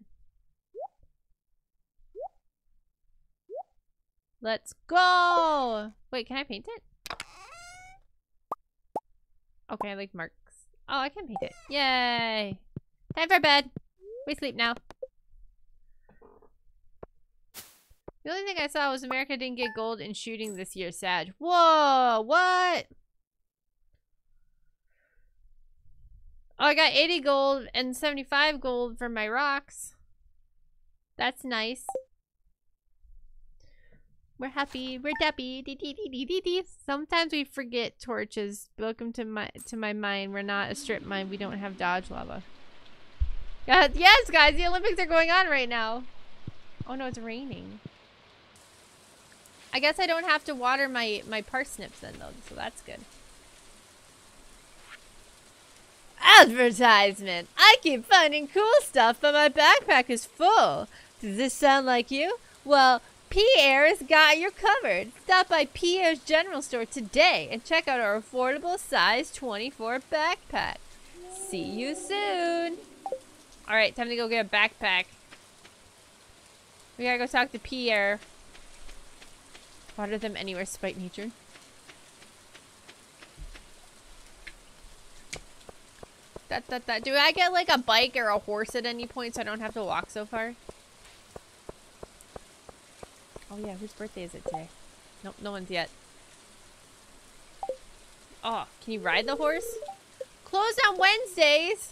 Let's go! Wait, can I paint it? Okay, I like marks. Oh, I can paint it. Yay! Time for bed! We sleep now. The only thing I saw was America didn't get gold in shooting this year, Sag. Whoa, what? Oh, I got 80 gold and 75 gold for my rocks. That's nice. We're happy, we're dappy. Dee dee dee dee dee dee. Sometimes we forget torches. Welcome to my mine. We're not a strip mine. We don't have dodge lava. God, yes, guys, the Olympics are going on right now. Oh no, it's raining. I guess I don't have to water my parsnips then, though, so that's good. Advertisement! I keep finding cool stuff, but my backpack is full. Does this sound like you? Well, Pierre's got you covered. Stop by Pierre's General Store today and check out our affordable size 24 backpack. See you soon! Alright, time to go get a backpack. We gotta go talk to Pierre. Water them anywhere, spite nature. Do I get like a bike or a horse at any point so I don't have to walk so far? Oh yeah, whose birthday is it today? Nope, no one's yet. Oh, can you ride the horse? Closed on Wednesdays!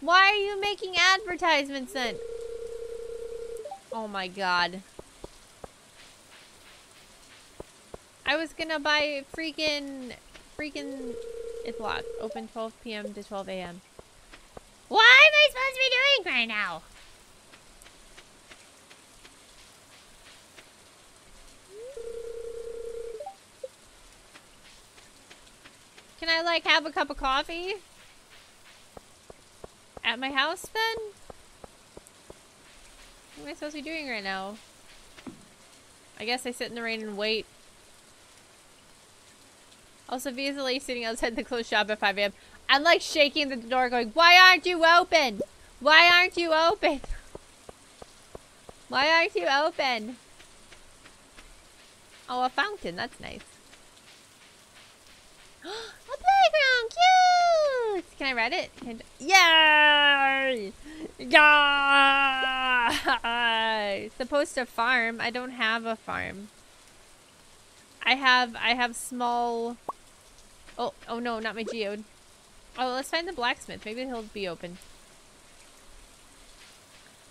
Why are you making advertisements then? Oh my god. I was gonna buy freaking it's locked. Open 12 p.m. to 12 a.m. What am I supposed to be doing right now? Can I like have a cup of coffee? At my house then? What am I supposed to be doing right now? I guess I sit in the rain and wait. Also, V is the lady sitting outside the closed shop at 5 a.m. I'm like shaking the door going, why aren't you open? Why aren't you open? Why aren't you open? Oh, a fountain. That's nice. A playground! Cute! Can I ride it? Yay! Yeah! Supposed to farm. I don't have a farm. I have small... Oh, oh no, not my geode. Oh, let's find the blacksmith. Maybe he'll be open.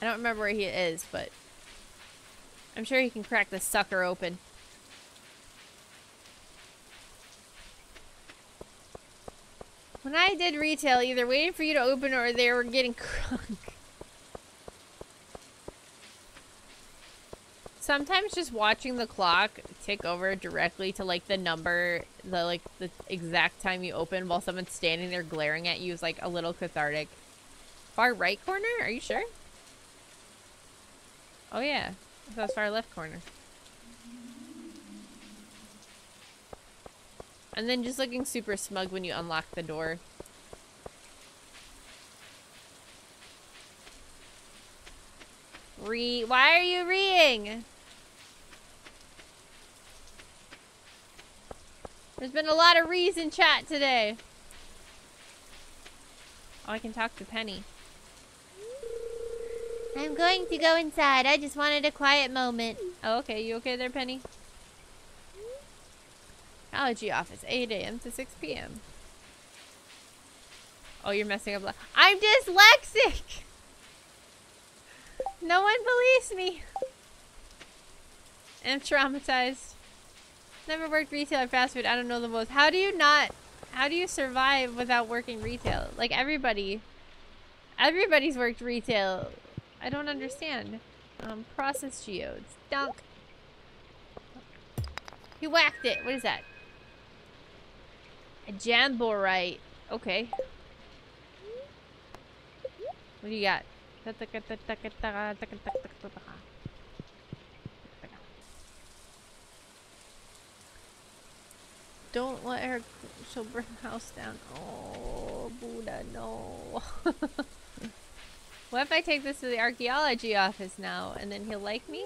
I don't remember where he is, but... I'm sure he can crack this sucker open. When I did retail, either waiting for you to open or they were getting crunk. Sometimes just watching the clock tick over directly to like the number, the exact time you open while someone's standing there glaring at you is like a little cathartic. Far right corner? Are you sure? Oh yeah, that was far left corner. And then just looking super smug when you unlock the door. Why are you reading? There's been a lot of re's in chat today. Oh, I can talk to Penny. I'm going to go inside. I just wanted a quiet moment. Oh, okay. You okay there, Penny? Allergy office, 8 a.m. to 6 p.m. Oh, you're messing up. I'm dyslexic! No one believes me. I'm traumatized. Never worked retail or fast food. I don't know the most. How do you survive without working retail? Like, everybody's worked retail. I don't understand. Process geodes. Dunk. He whacked it. What is that? A jamboree. Okay. What do you got? Don't let her. She'll burn the house down. Oh, Buddha, no. What if I take this to the archaeology office now, and then he'll like me?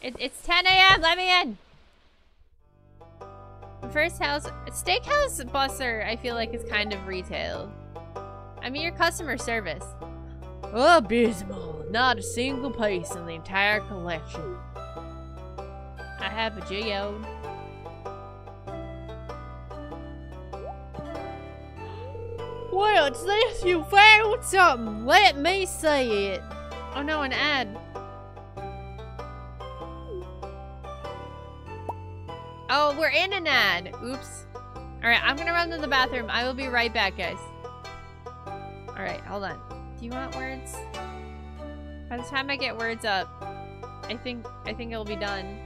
It's 10 a.m. Let me in. First house, steakhouse busser. I feel like is kind of retail. I mean, your customer service. Abysmal. Not a single piece in the entire collection. I have a geode. What's this? You found something. Let me see it. Oh no, an ad. Oh, we're in an ad. Oops. Alright, I'm gonna run to the bathroom. I will be right back, guys. Alright, hold on. Do you want words? By the time I get words up, I think it'll be done.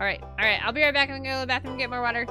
Alright, I'll be right back. I'm gonna go to the bathroom and get more water.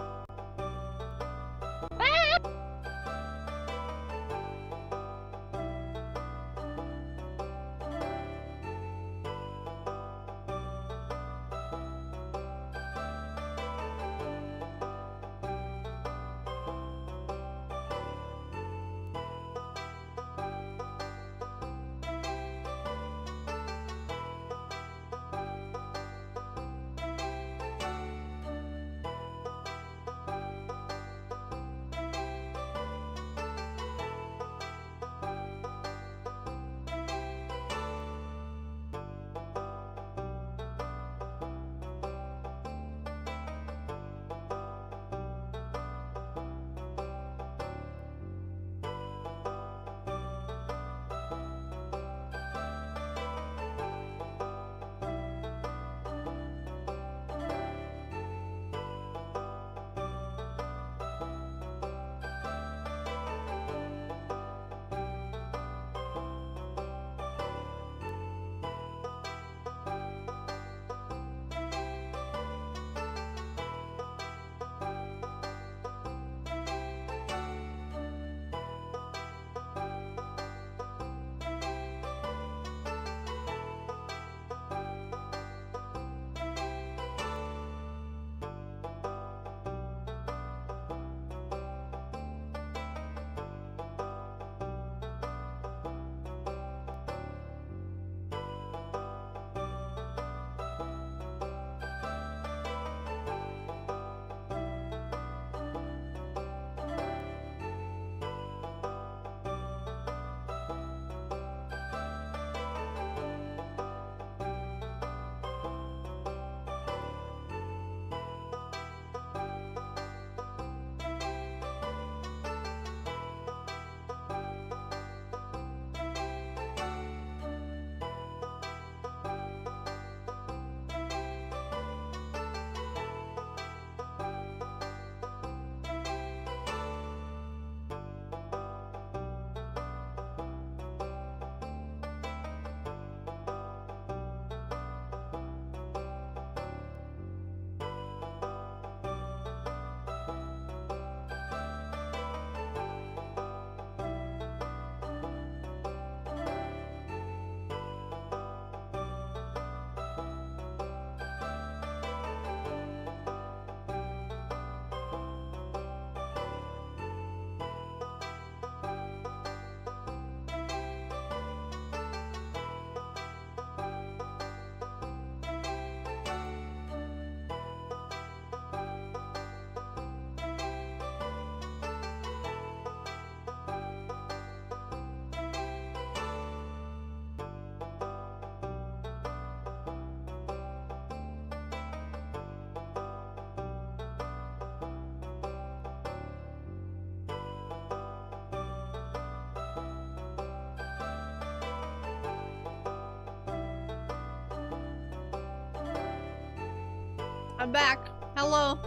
I'm back. Hello.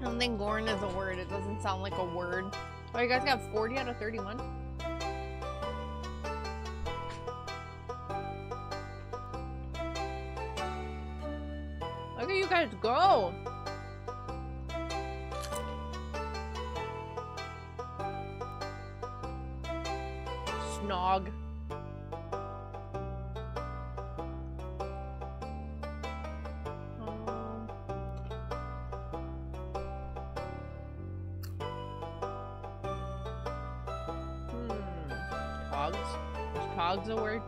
I don't think Gorn is a word. It doesn't sound like a word. Oh, you guys got 40 out of 31? Look at you guys go! Snog. Togs a word.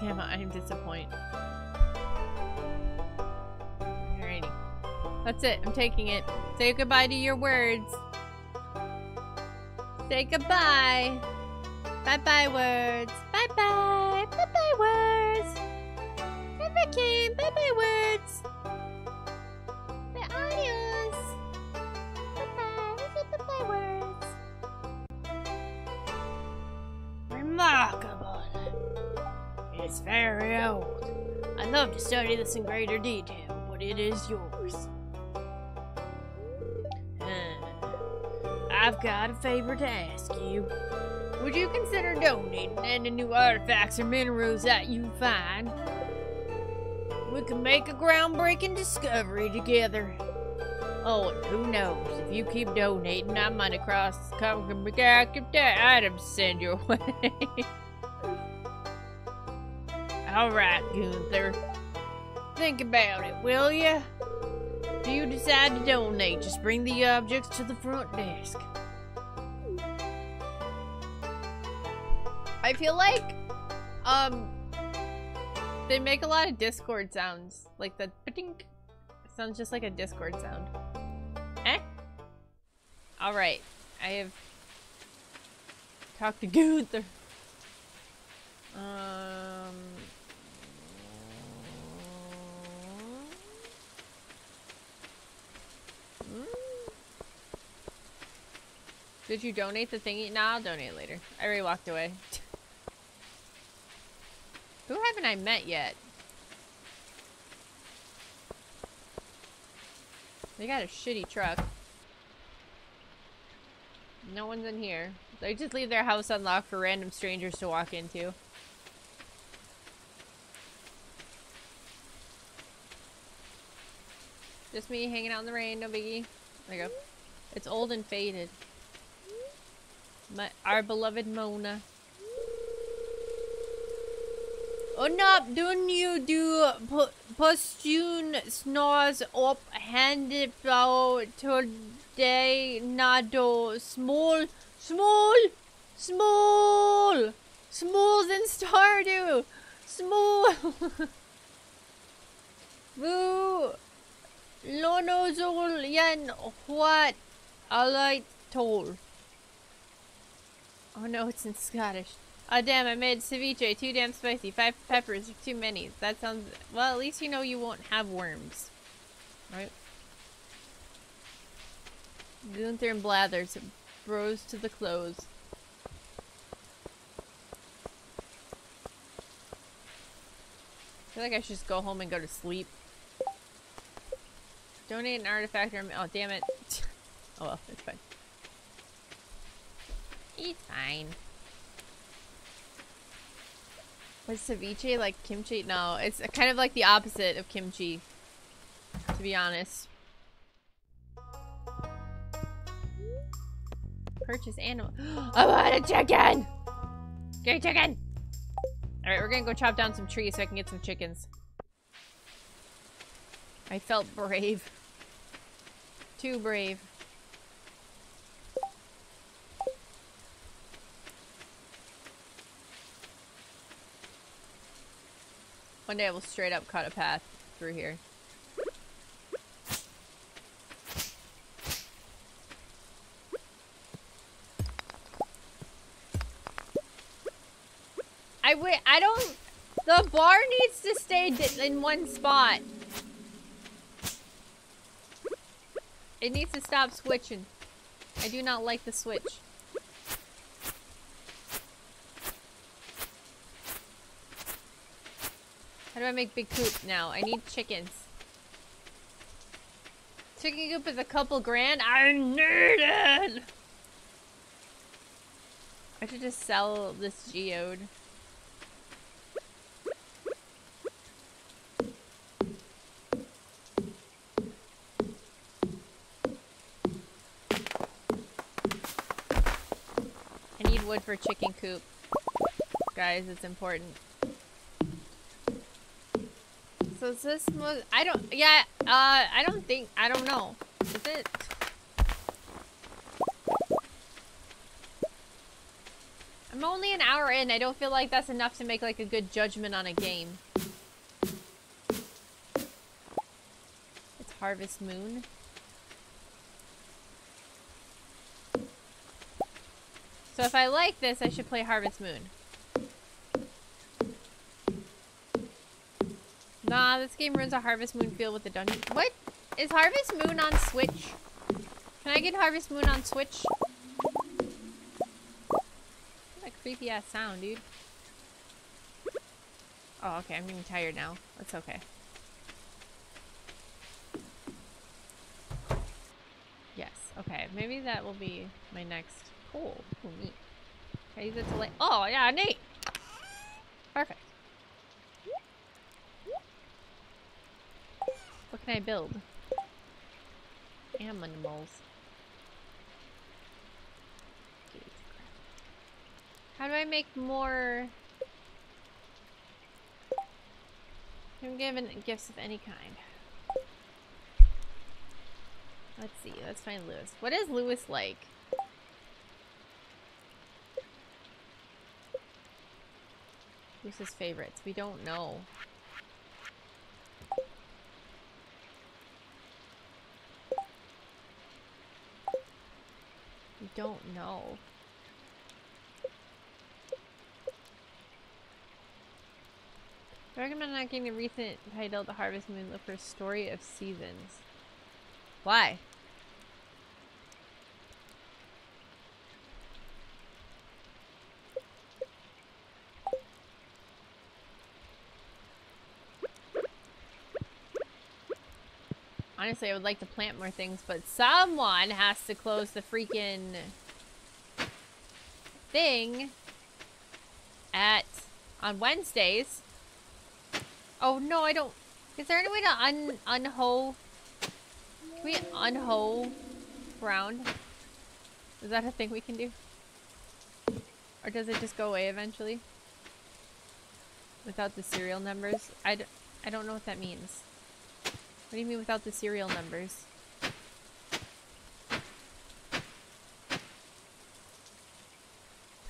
Damn, I'm disappointed. Alrighty. That's it. I'm taking it. Say goodbye to your words. Say goodbye. Bye-bye words. Bye-bye. Bye-bye words. Never came. Bye-bye words. Bye adios. Bye-bye. Say bye-bye words. Remarkable. It's very old. I'd love to study this in greater detail, but it is yours. I've got a favor to ask you. Would you consider donating any new artifacts or minerals that you find? We can make a groundbreaking discovery together. Oh, and who knows? If you keep donating, I might across the character items send your way. Alright, Gunther. Think about it, will ya? If you decide to donate, just bring the objects to the front desk. I feel like, they make a lot of Discord sounds. Like the ba-dink sounds just like a Discord sound. Eh? Alright, I have talked to Gunther. Did you donate the thingy? Nah, I'll donate later. I already walked away. Who haven't I met yet? They got a shitty truck. No one's in here. They just leave their house unlocked for random strangers to walk into. Just me hanging out in the rain, no biggie. There you go. It's old and faded. Our beloved Mona. Unup, don't you do postune snores up handed out today, nado small, small, small, smalls and Stardew, small. Woo. Lonozol yan what a light toll. Oh no, it's in Scottish. Ah, oh, damn, I made ceviche. Too damn spicy. 5 peppers. Too many. That sounds... Well, at least you know you won't have worms. Right? Gunther and Blathers. Bros to the close. I feel like I should just go home and go to sleep. Donate an artifact or... Oh, damn it. Oh, well. It's fine. It's fine. Was ceviche like kimchi? No, it's kind of like the opposite of kimchi, to be honest. Purchase animal. I want a chicken! Get a chicken! Alright, we're gonna go chop down some trees so I can get some chickens. I felt brave. Too brave. One day I will straight up cut a path through here. I don't- The bar needs to stay in one spot. It needs to stop switching. I do not like the switch. How do I make big coop now? I need chickens. Chicken coop is a couple grand? I need it! I should just sell this geode. I need wood for chicken coop. Guys, it's important. So is this move? I don't. Yeah. I don't think. I don't know. Is it? I'm only an hour in. I don't feel like that's enough to make like a good judgment on a game. It's Harvest Moon. So if I like this, I should play Harvest Moon. Nah, this game ruins a Harvest Moon feel with the dungeon. What? Is Harvest Moon on Switch? Can I get Harvest Moon on Switch? What a creepy ass sound, dude. Oh, okay, I'm getting tired now. That's okay. Yes, okay. Maybe that will be my next... Oh, oh neat. Can I use it to like... Oh, yeah, neat! Perfect. What can I build? Animals. How do I make more... I'm given gifts of any kind. Let's see, let's find Lewis. What is Lewis like? Lewis's favorites, we don't know. I don't know. I recommend not getting a recent title to Harvest Moon. Look for Story of Seasons. Why? Honestly, I would like to plant more things, but someone has to close the freaking thing at on Wednesdays. Oh no, I don't. Is there any way to unhoe? Can we unhoe ground? Is that a thing we can do? Or does it just go away eventually? Without the serial numbers? I don't know what that means. What do you mean without the serial numbers?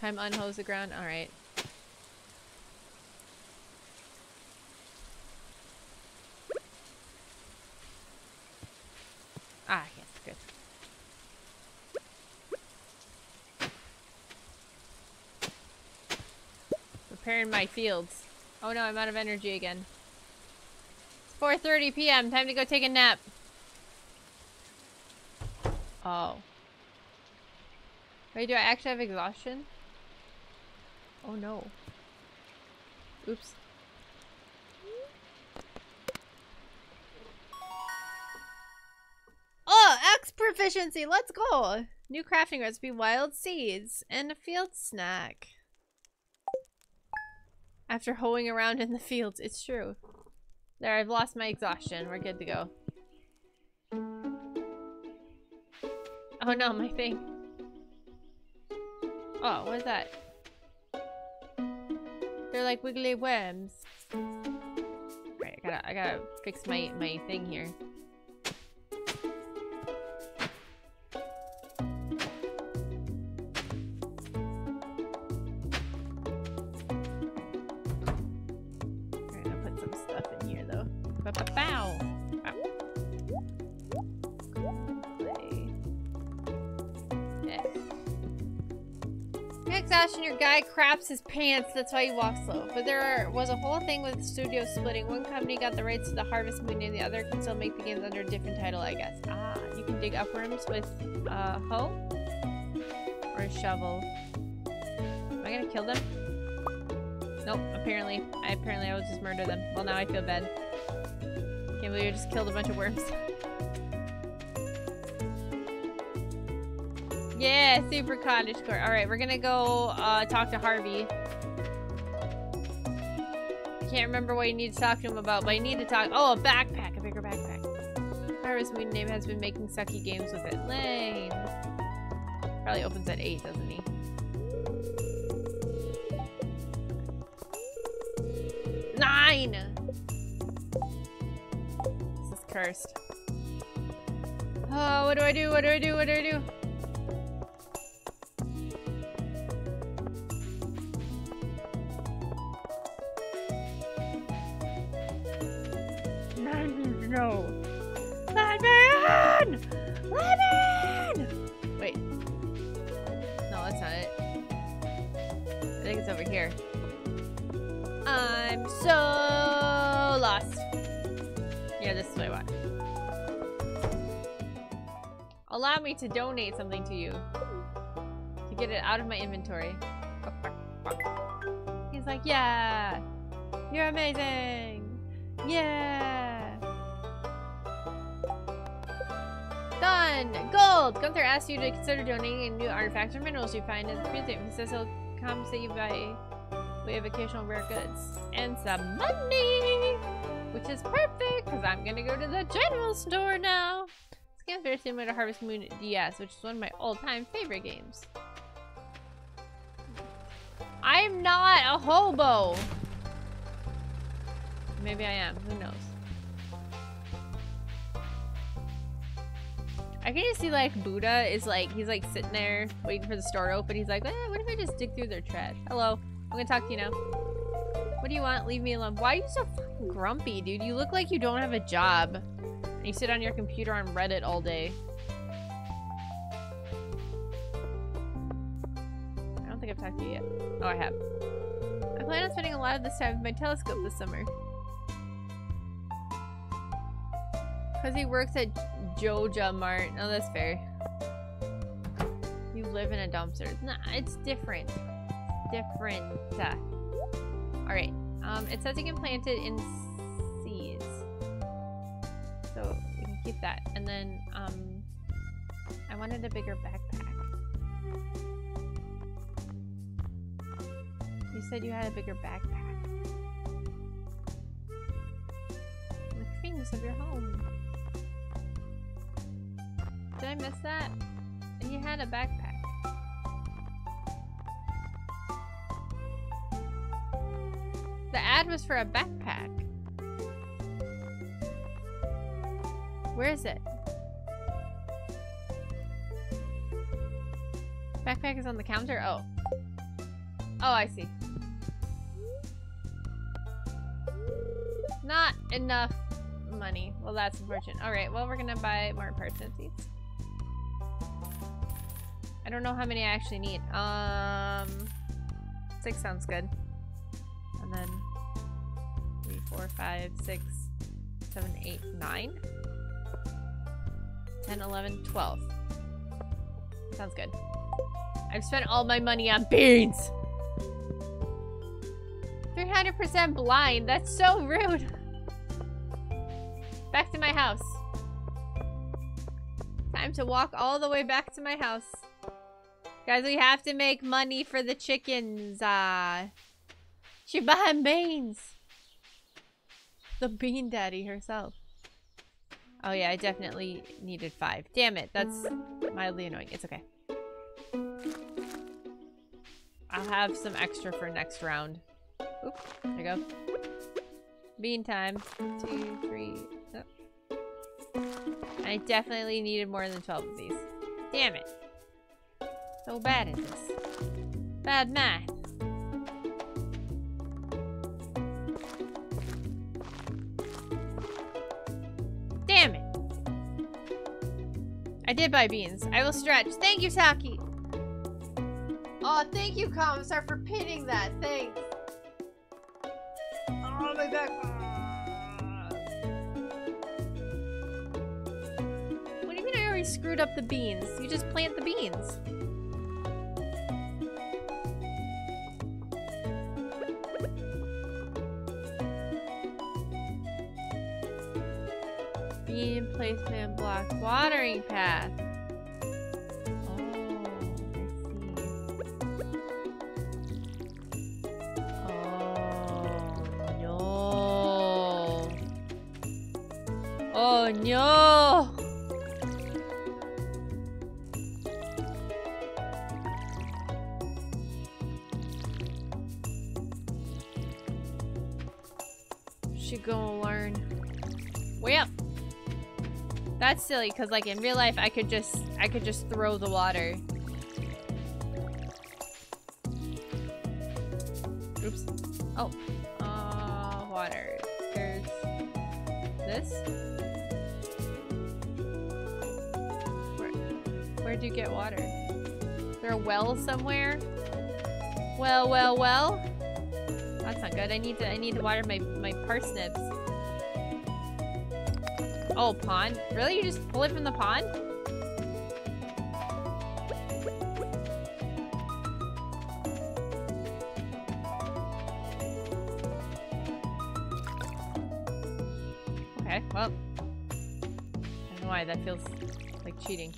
Time unhose the ground. All right. Ah, yes, good. Preparing my fields. Oh no, I'm out of energy again. 4:30 p.m. Time to go take a nap. Oh. Wait, do I actually have exhaustion? Oh no. Oops. Oh, axe proficiency! Let's go! New crafting recipe, wild seeds, and a field snack. After hoeing around in the fields, it's true. There, I've lost my exhaustion. We're good to go. Oh no, my thing. Oh, what is that? They're like wiggly worms. Right, I gotta fix my thing here. Your guy craps his pants, that's why he walks slow. But there was a whole thing with studio splitting. One company got the rights to the Harvest Moon and the other can still make the games under a different title, I guess. Ah, you can dig up worms with a hoe or a shovel. Am I gonna kill them? Nope, apparently. I would just murder them. Well, now I feel bad. Can't believe I just killed a bunch of worms. Yeah, super cottage core. Alright, we're gonna go talk to Harvey. Can't remember what you need to talk to him about, but I need to talk. Oh, a backpack, a bigger backpack. Harvey's maiden name has been making sucky games with it. Lane. Probably opens at 8, doesn't he? Nine. This is cursed. Oh, what do I do? What do I do? What do I do? No. Lemon! Lemon! Wait. No, that's not it. I think it's over here. I'm so lost. Yeah, this is what I want. Allow me to donate something to you. To get it out of my inventory. He's like, yeah! You're amazing! Yeah! Done! Gold! Gunther asks you to consider donating new artifacts or minerals you find in the museum. He says he'll compensate you by way of occasional rare goods. And some money! Which is perfect, because I'm gonna go to the general store now! This game's very similar to Harvest Moon DS, which is one of my all-time favorite games. I'm not a hobo! Maybe I am, who knows? I can just see like Buddha is like, he's like sitting there waiting for the store to open. He's like, eh, what if I just dig through their trash? Hello, I'm gonna talk to you now. What do you want? Leave me alone. Why are you so fucking grumpy, dude? You look like you don't have a job. And you sit on your computer on Reddit all day. I don't think I've talked to you yet. Oh, I have. I plan on spending a lot of this time with my telescope this summer. Because he works at Joja Mart. Oh, that's fair. You live in a dumpster. Nah, it's different. Different. Alright. It says you can plant it in seeds. So, we can keep that. And then, I wanted a bigger backpack. You said you had a bigger backpack. The creams of your home. Did I miss that? He had a backpack. The ad was for a backpack. Where is it? Backpack is on the counter? Oh. Oh, I see. Not enough money. Well, that's unfortunate. Alright, well, we're gonna buy more parts and seats. I don't know how many I actually need. 6 sounds good. And then 3, 4, 5, 6, 7, 8, 9, 10, 11, 12. Sounds good. I've spent all my money on beans! 300% blind, that's so rude! Back to my house. Time to walk all the way back to my house. Guys, we have to make money for the chickens. She's buying beans. The bean daddy herself. Oh yeah, I definitely needed 5. Damn it, that's mildly annoying. It's okay. I'll have some extra for next round. Oop, there you go. Bean time. 2, 3. Oh. I definitely needed more than 12 of these. Damn it. So bad at this. Bad math. Damn it. I did buy beans. I will stretch. Thank you, Saki. Oh, thank you, Commissar, for pinning that. Thanks. Oh, my back. What do you mean I already totally screwed up the beans. You just plant the beans. Bean placement block watering path. No. She gonna learn. Well, that's silly because like in real life I could just throw the water. Oops. Oh. Water. There's this. Where do you get water? Is there a well somewhere? Well, well, well. That's not good. I need to water my parsnips. Oh, pond? Really? You just pull it from the pond? Okay, well. I don't know why that feels like cheating.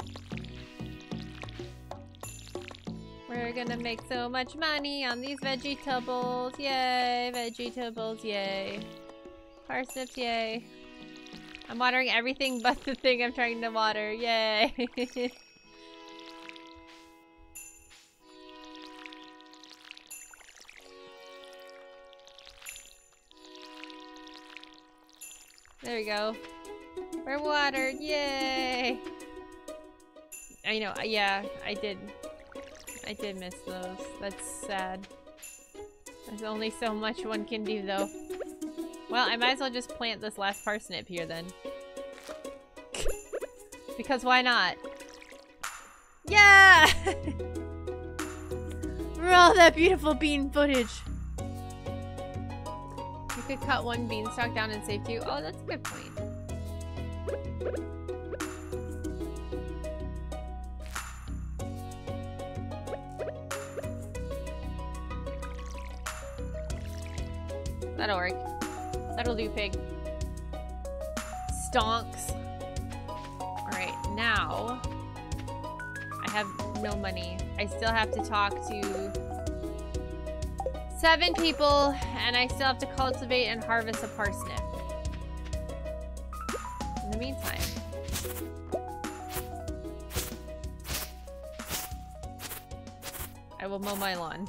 We're gonna make so much money on these vegetables. Yay, vegetables, yay. Parsnips, yay. I'm watering everything but the thing I'm trying to water. Yay. There we go. We're watered, yay. I know, yeah, I did miss those. That's sad. There's only so much one can do, though. Well, I might as well just plant this last parsnip here, then. Because why not? Yeah! For all that beautiful bean footage! You could cut one beanstalk down and save two. Oh, that's a good point. That'll work. That'll do, pig. Stonks. Alright, now... I have no money. I still have to talk to... 7 people, and I still have to cultivate and harvest a parsnip. In the meantime... I will mow my lawn.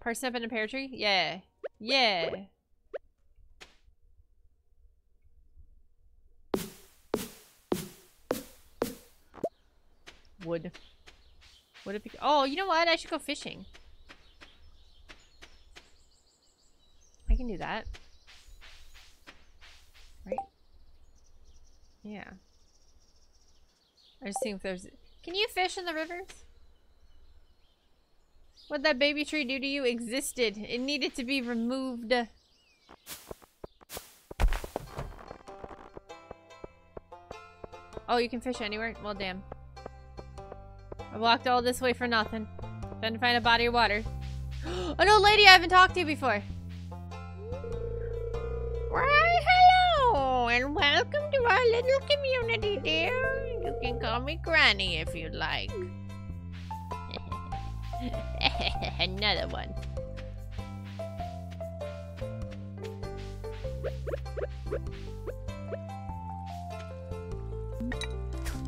Parsnip and a pear tree? Yeah. Yeah. Wood. Would it be? Oh, you know what? I should go fishing. I can do that. Right? Yeah. I just think there's... Can you fish in the rivers? What that baby tree do to you existed. It needed to be removed. Oh, you can fish anywhere? Well, damn. I walked all this way for nothing. Trying to find a body of water. Oh, no, lady I haven't talked to before. Why, hello, and welcome to our little community, dear. You can call me Granny if you'd like. Another one.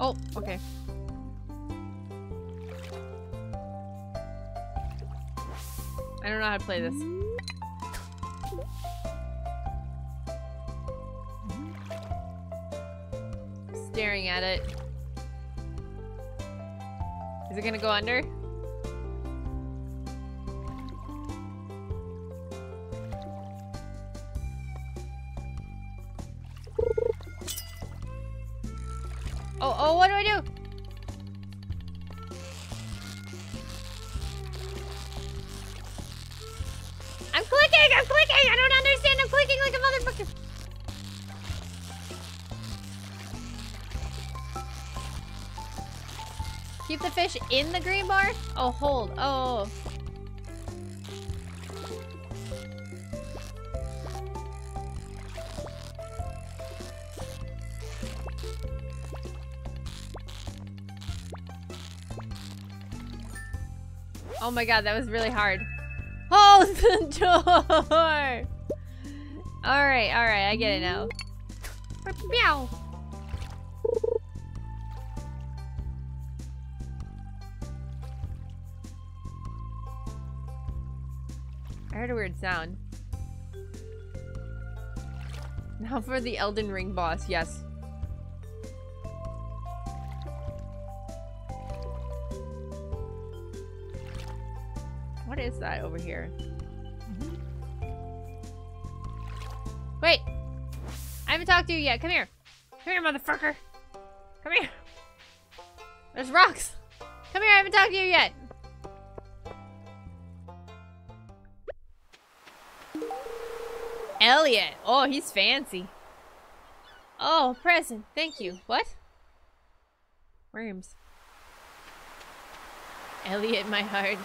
Oh, okay. I don't know how to play this. Staring at it. Is it gonna go under? Oh, what do I do? I'm clicking! I don't understand! I'm clicking! clicking like a motherfucker. Keep the fish in the green bar? Oh, hold. Oh. Oh my god, that was really hard. Hold the door! Alright, I get it now. Meow! I heard a weird sound. Now for the Elden Ring boss, yes. What is that over here? Wait! I haven't talked to you yet. Come here. Come here, motherfucker. Come here. There's rocks. Come here, I haven't talked to you yet. Elliot. Oh, he's fancy. Oh, present. Thank you. What? Worms. Elliot, my heart.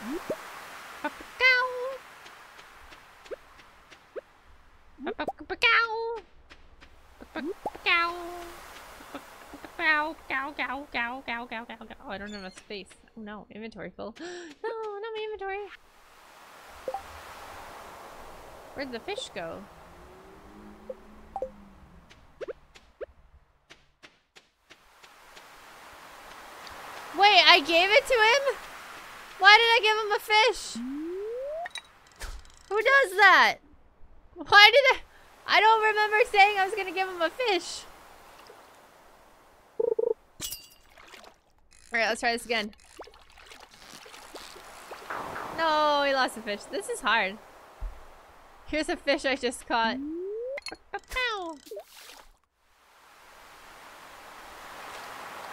I don't have enough space. Oh no, inventory full. No, not my inventory. Where'd the fish go? Wait, I gave it to him? Why did I give him a fish? Who does that? Why did I don't remember saying I was gonna give him a fish. Alright, let's try this again. No, we lost a fish. This is hard. Here's a fish I just caught.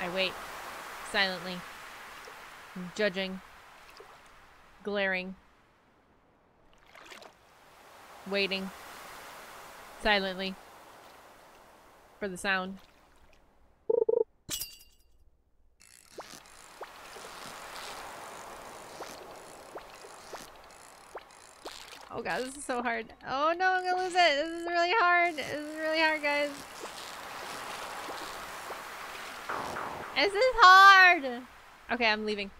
I wait. Silently. Judging. Glaring. Waiting. Silently. For the sound. Oh god, this is so hard. Oh no, I'm gonna lose it. This is really hard. This is really hard, guys. This is hard. Okay, I'm leaving.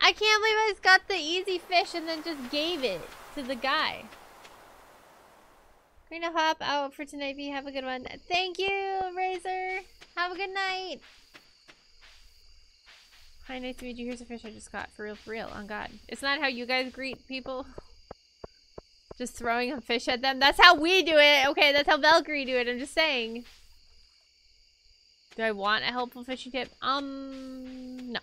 I can't believe I just got the easy fish and then just gave it to the guy. We're gonna hop out for tonight. V, have a good one. Thank you, Razor. Have a good night. Hi, nice to meet you. Here's a fish I just caught. For real, on God. It's not how you guys greet people. Just throwing a fish at them. That's how we do it. Okay, that's how Valkyrie do it. I'm just saying. Do I want a helpful fishing tip? No.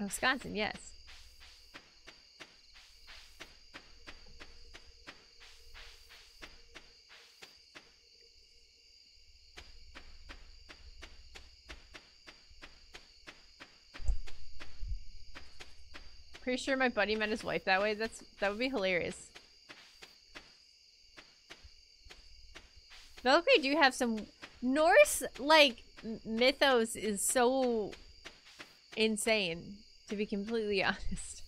Wisconsin, yes. Pretty sure my buddy met his wife that way. That would be hilarious. Valkyrie do have some Norse like mythos is so insane, to be completely honest.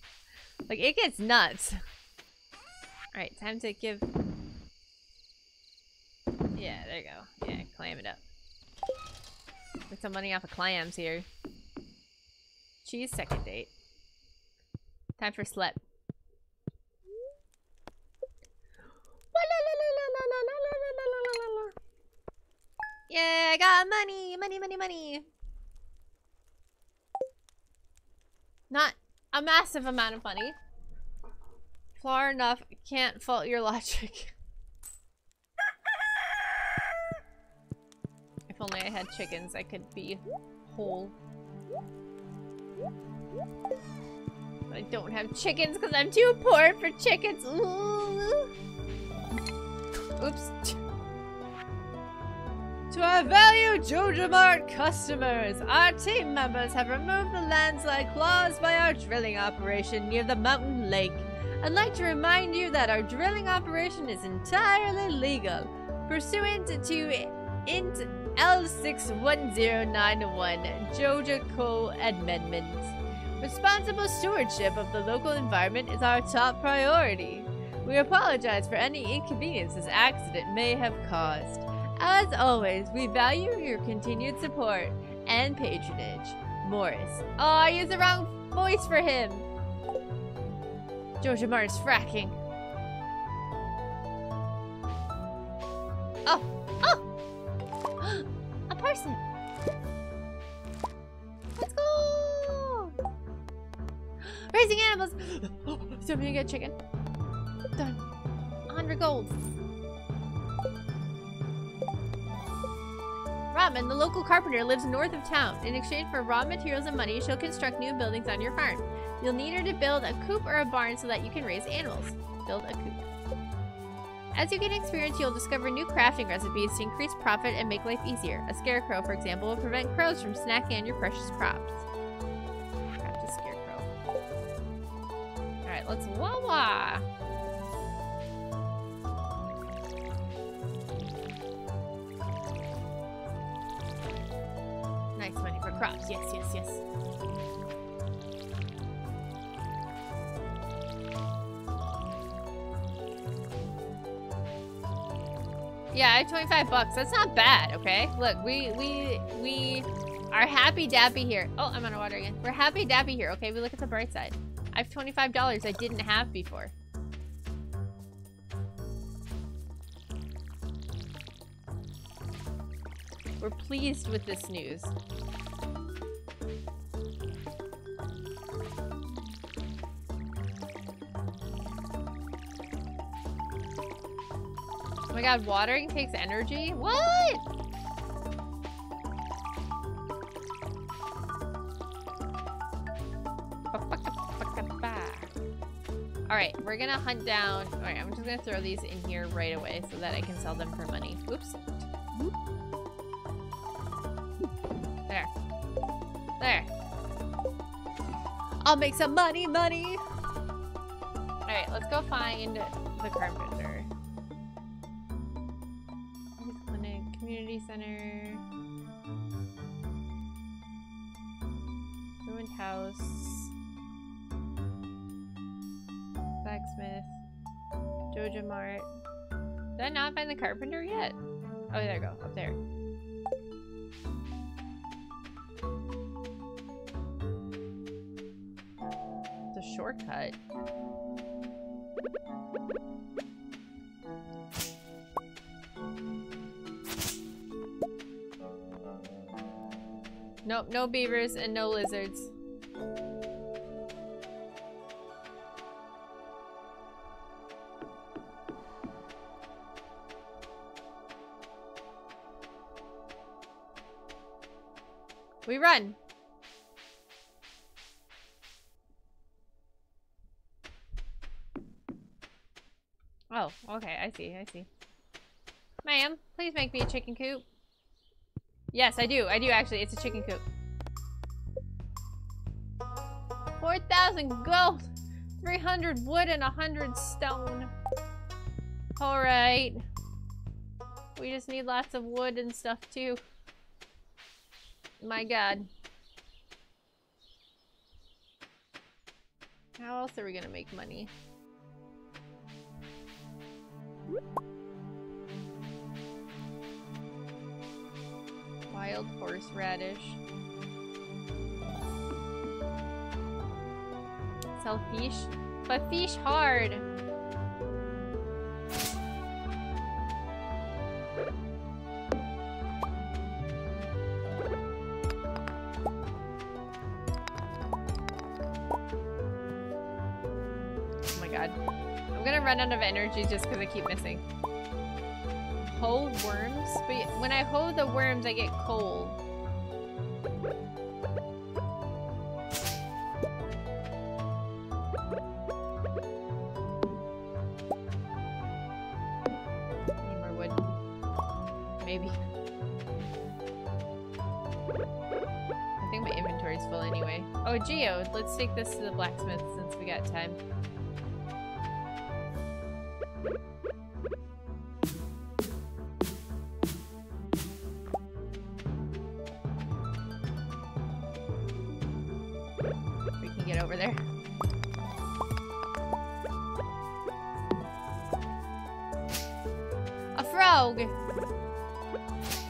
Like it gets nuts. Alright, time to give. Yeah, there you go. Yeah, clam it up. Make some money off of clams here. Cheese second date. Time for slip. Yeah, I got money, money. Not a massive amount of money. Far enough, can't fault your logic. If only I had chickens, I could be whole. I don't have chickens because I'm too poor for chickens. Ooh. Oops. To our valued Joja Mart customers, our team members have removed the landslide caused by our drilling operation near the mountain lake. I'd like to remind you that our drilling operation is entirely legal, pursuant to Int L61091 Joja Co. Amendment. Responsible stewardship of the local environment is our top priority. We apologize for any inconvenience this accident may have caused. As always, we value your continued support and patronage. Morris. Oh, I used the wrong voice for him. Joja Mart is fracking. Oh, oh! A person. Let's go! Raising animals. So we can get chicken. Done. 100 gold. Robin, the local carpenter, lives north of town. In exchange for raw materials and money, she'll construct new buildings on your farm. You'll need her to build a coop or a barn so that you can raise animals. Build a coop. As you gain experience, you'll discover new crafting recipes to increase profit and make life easier. A scarecrow, for example, will prevent crows from snacking on your precious crops. Craft a scarecrow. Alright, let's wah-wah! Nice money for crops. Yes, yes, yes. Yeah, I have 25 bucks. That's not bad, okay? Look, we are happy dappy here. Oh, I'm out of water again. We're happy dappy here, okay? We look at the bright side. I have $25 I didn't have before. We're pleased with this news. Oh my god, watering takes energy? What? Alright, we're gonna hunt down... Alright, I'm just gonna throw these in here right away so that I can sell them for money. Oops. There. There. I'll make some money, money! Alright, let's go find the carpenter. Center. Ruined house. Blacksmith. Joja Mart. Did I not find the carpenter yet? Oh, there we go. Up there. It's a shortcut. Nope, no beavers and no lizards. We run. Oh, okay, I see, I see. Ma'am, please make me a chicken coop. Yes, I do actually. It's a chicken coop. 4,000 gold, 300 wood, and 100 stone. Alright. We just need lots of wood and stuff too. My god. How else are we gonna make money? Wild horseradish. Sell fish, but fish hard. Oh my god. I'm gonna run out of energy just because I keep missing. Hoe worms? But when I hoe the worms, I get coal. Need more wood. Maybe. I think my inventory's full anyway. Oh, Geo. Let's take this to the blacksmith since we got time. dog. It's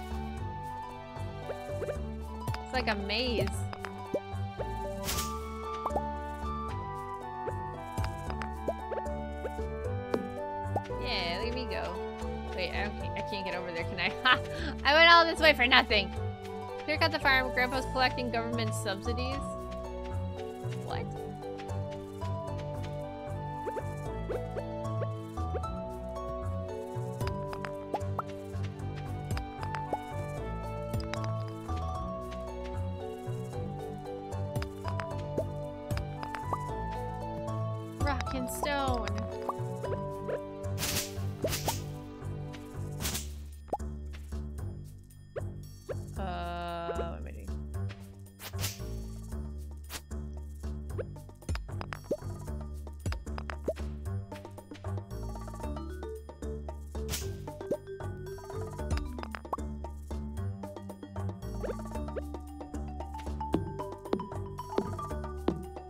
like a maze. Yeah, look at me go. Wait, I can't get over there, can I? Ha! I went all this way for nothing. Clear cut the farm. Grandpa's collecting government subsidies. What? Rock and stone. What am I doing?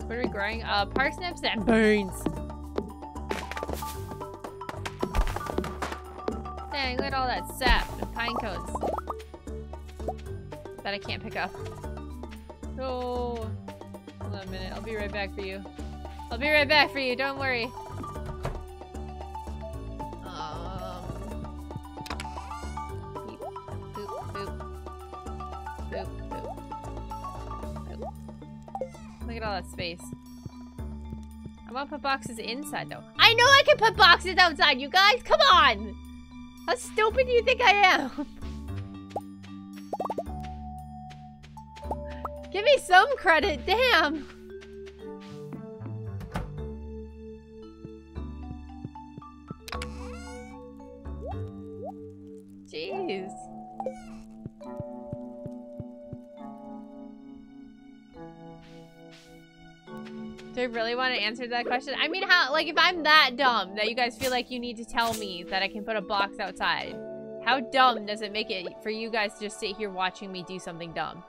What are we growing? Parsnips and beans. Dang, look at all that sap and pine cones that I can't pick up. Oh, hold on a minute. I'll be right back for you. I'll be right back for you. Don't worry. All that space. I'm gonna put boxes inside though. I know I can put boxes outside, you guys! Come on! How stupid do you think I am? Give me some credit, damn! Jeez. Do I really want to answer that question? I mean, how, like, if I'm that dumb that you guys feel like you need to tell me that I can put a box outside, how dumb does it make it for you guys to just sit here watching me do something dumb?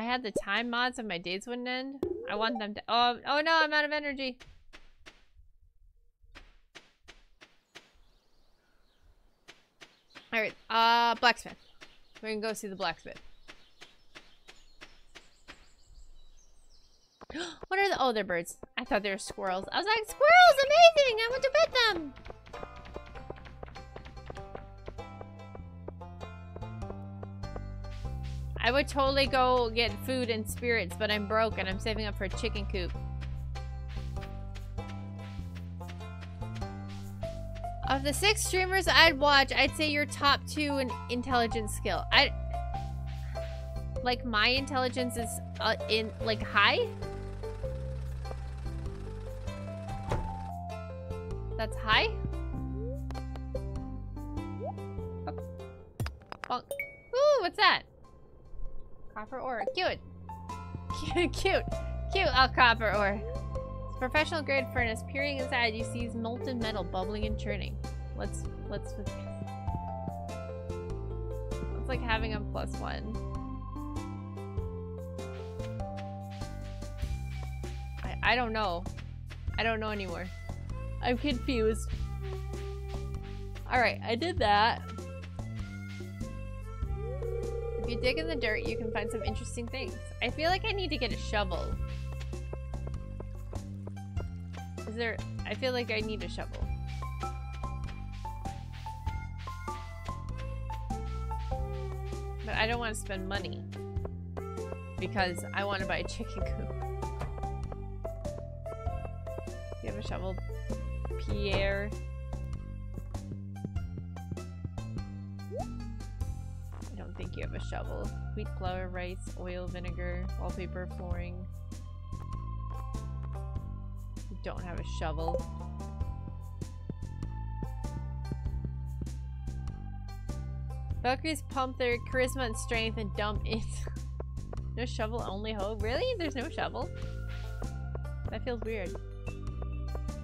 I had the time mods and my days wouldn't end. I want them to... Oh no, I'm out of energy. Alright, blacksmith. We're gonna go see the blacksmith. What are the... Oh, they're birds. I thought they were squirrels. I was like, squirrels! Amazing! I want to pet them! I would totally go get food and spirits, but I'm broke and I'm saving up for a chicken coop. Of the 6 streamers I'd watch, I'd say your top 2 in intelligence skill. I like my intelligence is in like high. That's high. Oh. Ooh, what's that? Copper ore. Cute. Cute. Cute. Cute. Oh, copper ore. Professional grade furnace. Peering inside, you see molten metal bubbling and churning. It's like having a +1. I don't know. I don't know anymore. I'm confused. Alright, I did that. If you dig in the dirt, you can find some interesting things. I feel like I need to get a shovel. I feel like I need a shovel. But I don't want to spend money because I want to buy a chicken coop. Do you have a shovel, Pierre? I don't think you have a shovel. Wheat flour, rice, oil, vinegar, wallpaper, flooring. Don't have a shovel. Valkyries pump their charisma and strength and dump it. No shovel, only hoe. Really? There's no shovel? That feels weird.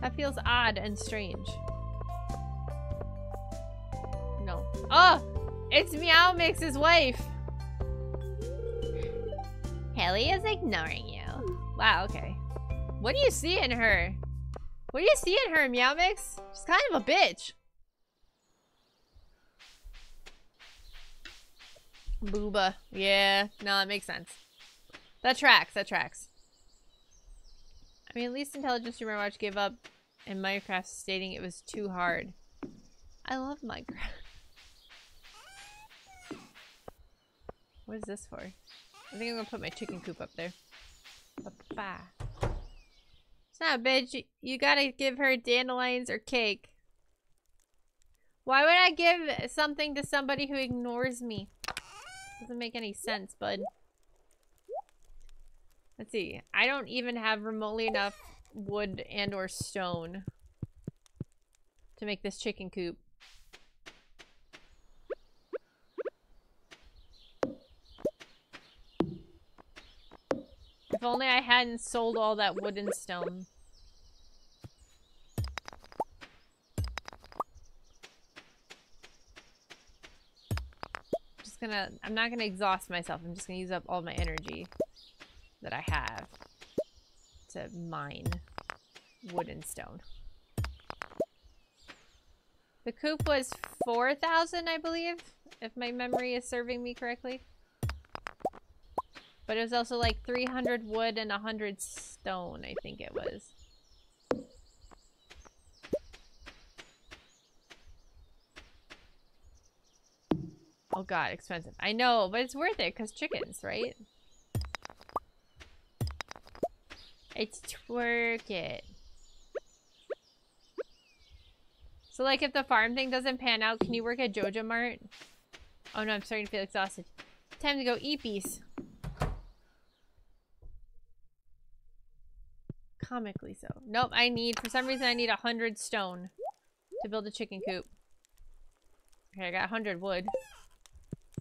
That feels odd and strange. No. Oh! It's Meowmix's wife! Haley is ignoring you. Wow, okay. What do you see in her? What do you see in her, Meowmix? She's kind of a bitch. Booba. Yeah, no, it makes sense. That tracks, that tracks. I mean, at least Intelligence Streamer Watch gave up in Minecraft stating it was too hard. I love Minecraft. What is this for? I think I'm gonna put my chicken coop up there. Ba-ba. It's not a bitch. You gotta give her dandelions or cake. Why would I give something to somebody who ignores me? Doesn't make any sense, bud. Let's see. I don't even have remotely enough wood and or stone to make this chicken coop. If only I hadn't sold all that wood and stone. I'm not gonna exhaust myself. I'm just gonna use up all my energy that I have to mine wood and stone. The coop was 4,000, I believe, if my memory is serving me correctly. But it was also like 300 wood and 100 stone, I think it was. Oh god, expensive. I know, but it's worth it, because chickens, right? It's twerk it. So like, if the farm thing doesn't pan out, can you work at Joja Mart? Oh no, I'm starting to feel exhausted. Time to go eat bees. Comically so. Nope, I need, for some reason I need 100 stone to build a chicken coop. Okay, I got 100 wood.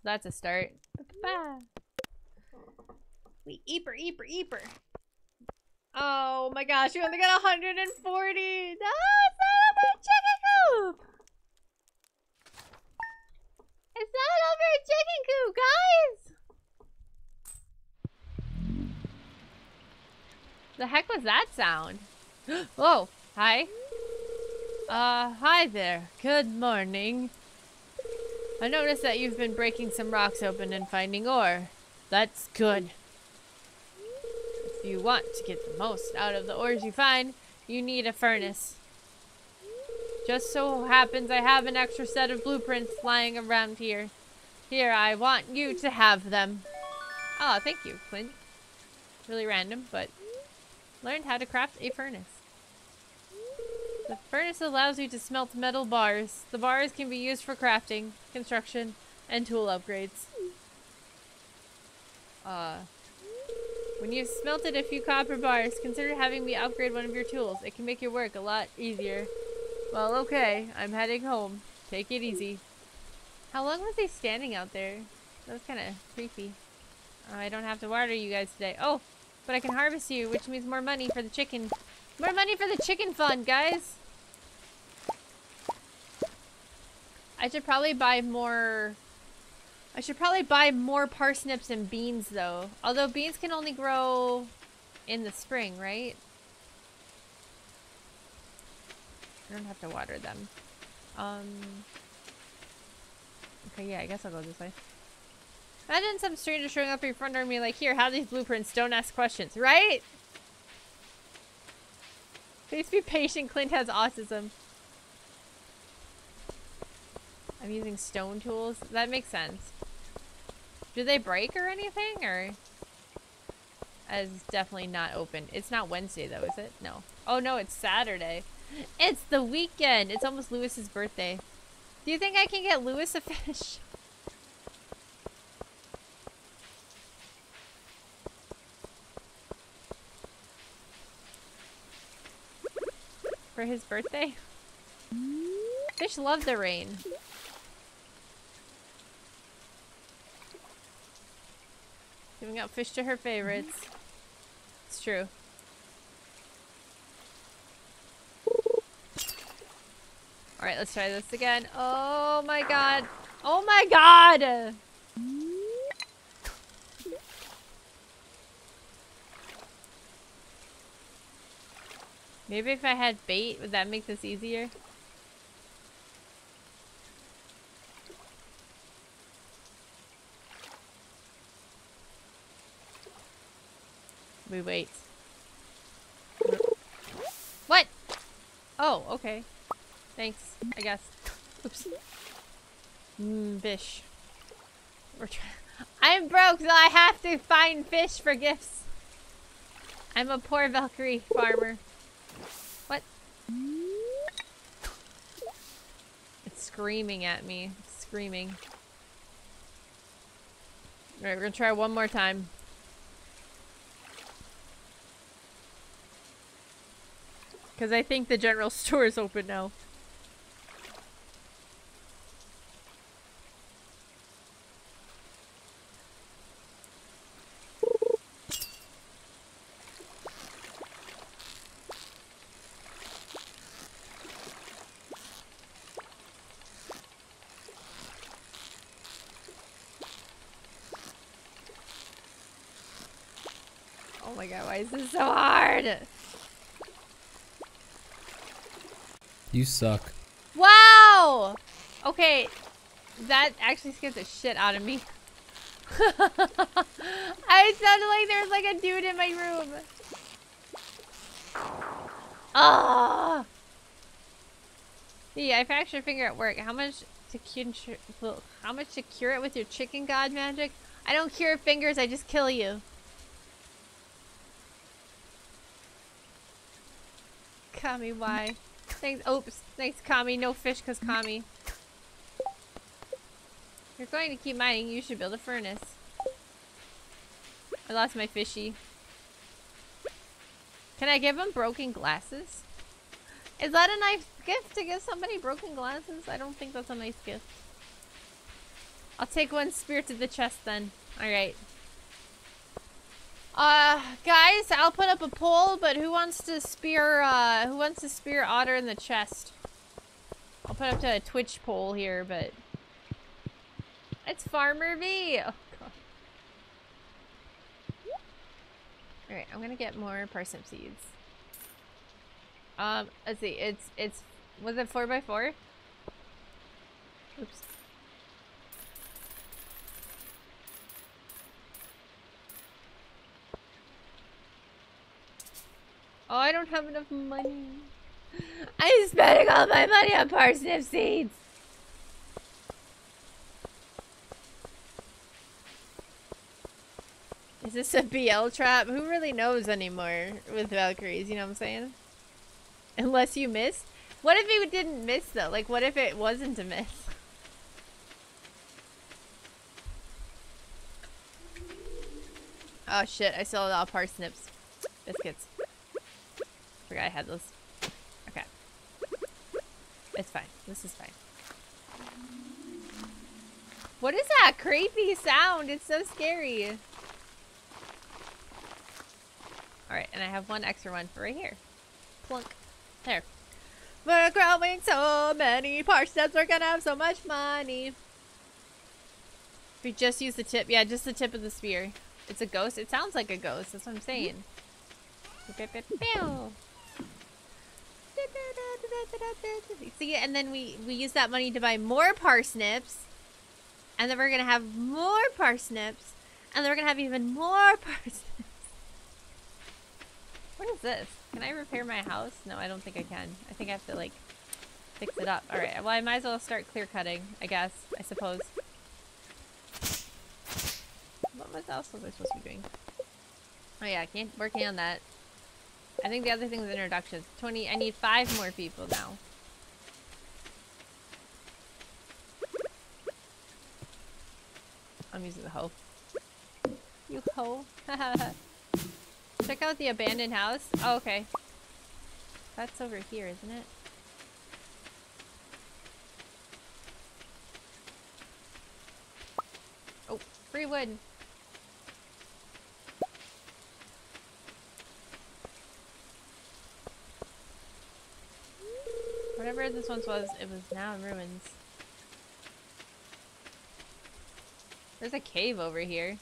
That's a start. Ba-ba-ba. We eeper. Oh my gosh, we only got 140. No, it's not over a chicken coop. It's not over a chicken coop, guys. The heck was that sound? Whoa, hi. Hi there. Good morning. I noticed that you've been breaking some rocks open and finding ore. That's good. If you want to get the most out of the ores you find, you need a furnace. Just so happens I have an extra set of blueprints lying around here. Here, I want you to have them. Oh, thank you, Clint. Really random, but learned how to craft a furnace. The furnace allows you to smelt metal bars. The bars can be used for crafting, construction, and tool upgrades. When you've smelted a few copper bars, consider having me upgrade one of your tools. It can make your work a lot easier. Well, okay. I'm heading home. Take it easy. How long was they standing out there? That was kind of creepy. I don't have to water you guys today. Oh, but I can harvest you, which means more money for the chicken. More money for the chicken fund, guys! I should probably buy more parsnips and beans, though. Although beans can only grow in the spring, right? I don't have to water them. Okay, yeah, I guess I'll go this way. Imagine some stranger showing up at your front door and being like, here, have these blueprints, don't ask questions, right? Please be patient, Clint has autism. I'm using stone tools. That makes sense. Do they break or anything, or? It's definitely not open. It's not Wednesday though, is it? No. Oh no, it's Saturday. It's the weekend. It's almost Lewis's birthday. Do you think I can get Lewis a fish? For his birthday? Fish love the rain. Giving up fish to her favorites. It's true. Alright, let's try this again. Oh my god. Oh my god! Maybe if I had bait, would that make this easier? We wait. What? Oh, okay. Thanks, I guess. Oops. Fish. I'm broke, so I have to find fish for gifts. I'm a poor Valkyrie farmer. What? It's screaming at me. It's screaming. Alright, we're gonna try one more time. Because I think the general store is open now. Oh my god, why is this so hard? You suck. Wow! Okay, that actually scared the shit out of me. I sounded like there was like a dude in my room. Ah! Yeah, I fractured a finger at work. How much to cure it with your chicken god magic? I don't cure fingers. I just kill you. Kami, why? Thanks, oops. Thanks, Kami. No fish, cause Kami. If you're going to keep mining, you should build a furnace. I lost my fishy. Can I give him broken glasses? Is that a nice gift to give somebody broken glasses? I don't think that's a nice gift. I'll take one spear to the chest then. Alright. Guys, I'll put up a poll, but who wants to spear otter in the chest? I'll put up to a Twitch poll here, but... It's Farmer V! Oh, God. Alright, I'm gonna get more parsnip seeds. Let's see, was it 4x4? Oops. Oh, I don't have enough money. I'm spending all my money on parsnip seeds. Is this a BL trap? Who really knows anymore with Valkyries, you know what I'm saying? Unless you miss. What if it didn't miss though? Like, what if it wasn't a miss? Oh shit, I sold all parsnips. Biscuits. I forgot I had those. Okay. It's fine. This is fine. What is that creepy sound? It's so scary. Alright, and I have one extra one for right here. Plunk. There. We're growing so many parsnips. We're gonna have so much money. If we just use the tip. Yeah, just the tip of the spear. It's a ghost. It sounds like a ghost. That's what I'm saying. See, and then we use that money to buy more parsnips, and then we're gonna have more parsnips, and then we're gonna have even more parsnips. What is this? Can I repair my house? No, I don't think I can. I think I have to like fix it up. Alright, well I might as well start clear cutting, I guess, I suppose. What else was I supposed to be doing? Oh yeah, working on that. I think the other thing is introductions. I need 5 more people now. I'm using the hoe. You hoe. Check out the abandoned house. Oh, okay. That's over here, isn't it? Oh, free wood. Whatever this once was, it was now ruins. There's a cave over here.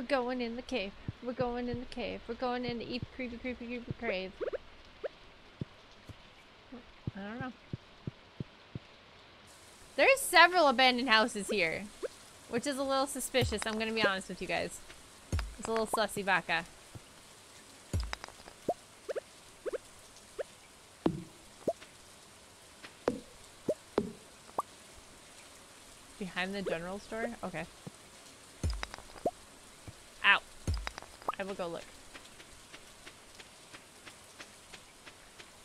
We're going in the cave. We're going in the cave. We're going in to eat creepy crave. I don't know. There's several abandoned houses here, which is a little suspicious. I'm gonna be honest with you guys. It's a little sussy baka. Behind the general store? Okay. Ow. I will go look.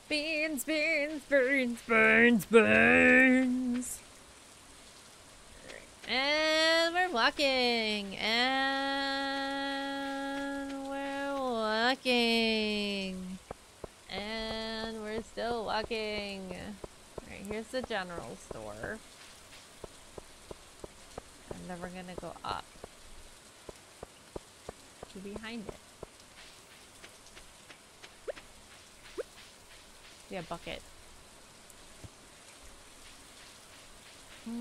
Beans, beans, beans, beans, beans. And we're walking. And we're walking. And we're still walking. Alright, here's the general store. And then we're gonna go up to behind it. Yeah, bucket. Oh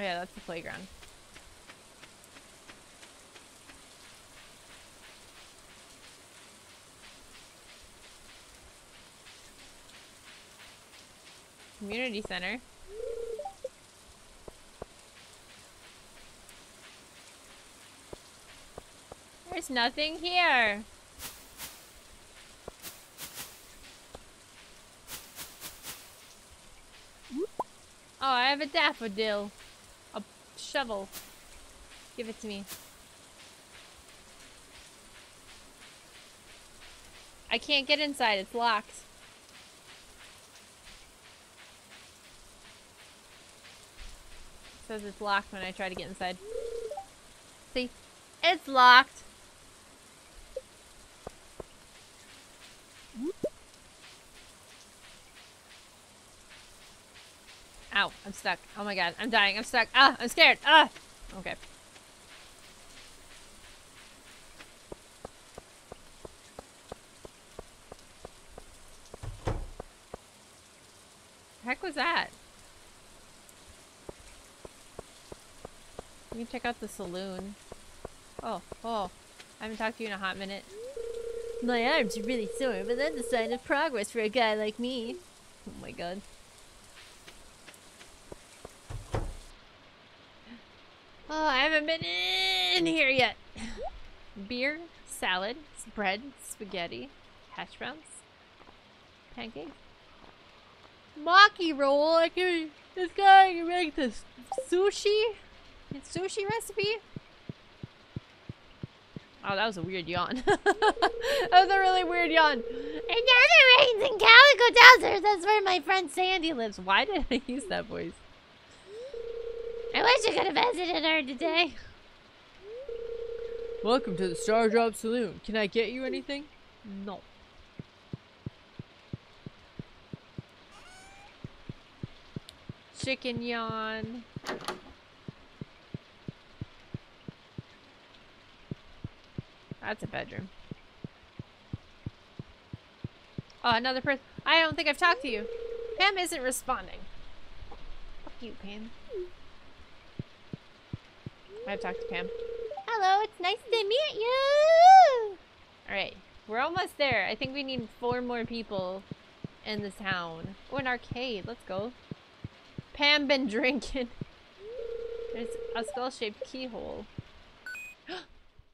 yeah, that's the playground. Community center. There's nothing here. Oh, I have a daffodil. A shovel. Give it to me. I can't get inside. It's locked. It says it's locked when I try to get inside. See? It's locked. Ow, I'm stuck. Oh my god, I'm dying. I'm stuck. Ah, I'm scared. Ah! Okay. The heck was that? Let me check out the saloon. Oh, oh. I haven't talked to you in a hot minute. My arms are really sore, but that's a sign of progress for a guy like me. Oh my god. Oh, I haven't been in here yet. Beer, salad, bread, spaghetti, hash browns, pancakes, maki roll. I can, this guy can make this sushi recipe. Oh, that was a weird yawn. That was a really weird yawn. Another rains in Calico Dowsers. That's where my friend Sandy lives. Why did I use that voice? I wish I could have visited her today. Welcome to the Stardrop Saloon. Can I get you anything? No. Chicken yawn. That's a bedroom. Oh, another person. I don't think I've talked to you. Pam isn't responding. Fuck you, Pam. I've talked to Pam. Hello, it's nice to meet you! Alright, we're almost there. I think we need 4 more people in this town. Oh, an arcade. Let's go. Pam been drinking. There's a skull-shaped keyhole.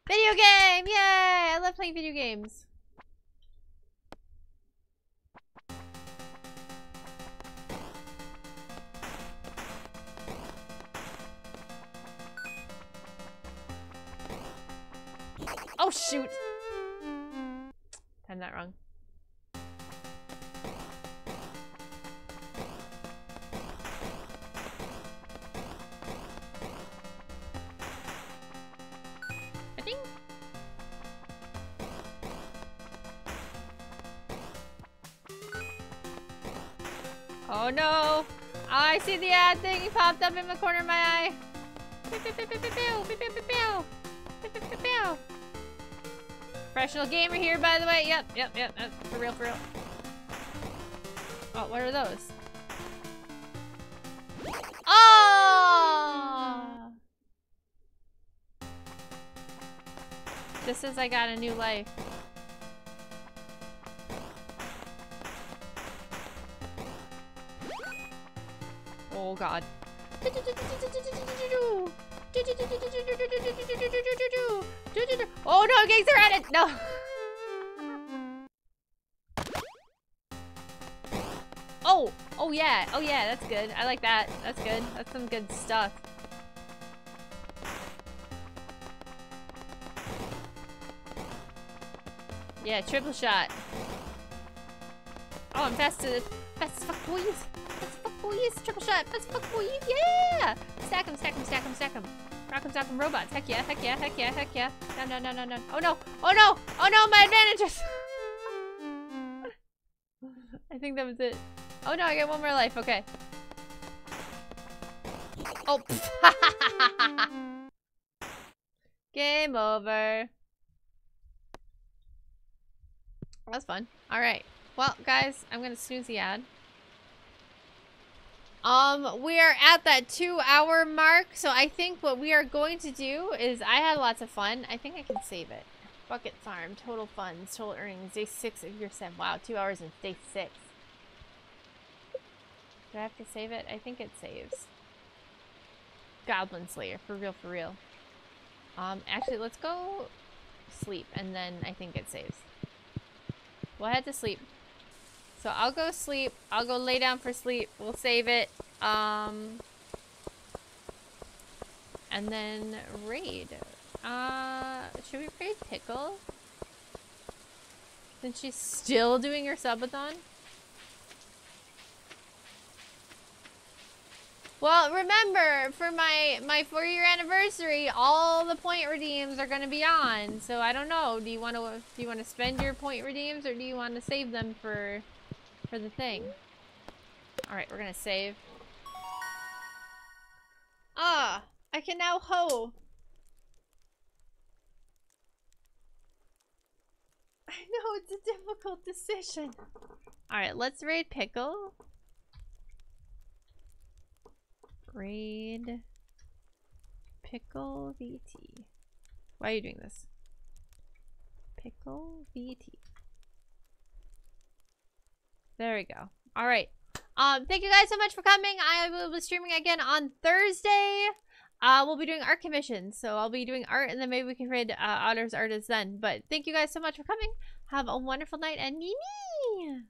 Video game! Yay! I love playing video games. Oh shoot! Timed that wrong. I think. Oh no! I see the ad thing popped up in the corner of my eye. Professional gamer here, by the way. Yep. For real. Oh, what are those? Oh! Just as I got a new life. Oh god. Oh no, gangs are at it! No! Oh! Oh yeah, that's good. I like that. That's good. That's some good stuff. Yeah, triple shot. Oh, I'm fast as fuck, boys. Fast as fuck, boys. Triple shot. Fast as fuck, boys. Yeah! Stack 'em, stack 'em, stack 'em, stack 'em. Rock 'em, sock 'em, robots. Heck yeah, heck yeah, heck yeah, heck yeah. No, no, no, no, no. Oh no! Oh no! Oh no, my advantages! I think that was it. Oh no, I get one more life, okay. Oh, game over. That's fun. Alright. Well, guys, I'm gonna snooze the ad. We are at that 2-hour mark, so I think what we are going to do is, I had lots of fun. I think I can save it. Bucket farm, total funds, total earnings, day 6 of year 7. Wow, 2 hours and day 6. Do I have to save it? I think it saves. Goblin Slayer, for real, for real. Actually, let's go sleep, and then I think it saves. We'll head to sleep. So I'll go sleep. I'll go lay down for sleep. We'll save it. And then raid. Should we raid Pickle? Since she's still doing her subathon? Well, remember, for my 4-year anniversary, all the point redeems are going to be on. So I don't know. Do you want to spend your point redeems, or do you want to save them for the thing? All right, we're going to save. Ah, I can now hoe. I know it's a difficult decision. All right, let's raid Pickle. Raid Pickle VT. Why are you doing this? Pickle VT. There we go. All right. Thank you guys so much for coming. I will be streaming again on Thursday. We'll be doing art commissions, so I'll be doing art, and then maybe we can raid artists then. But thank you guys so much for coming. Have a wonderful night, and nee-nee!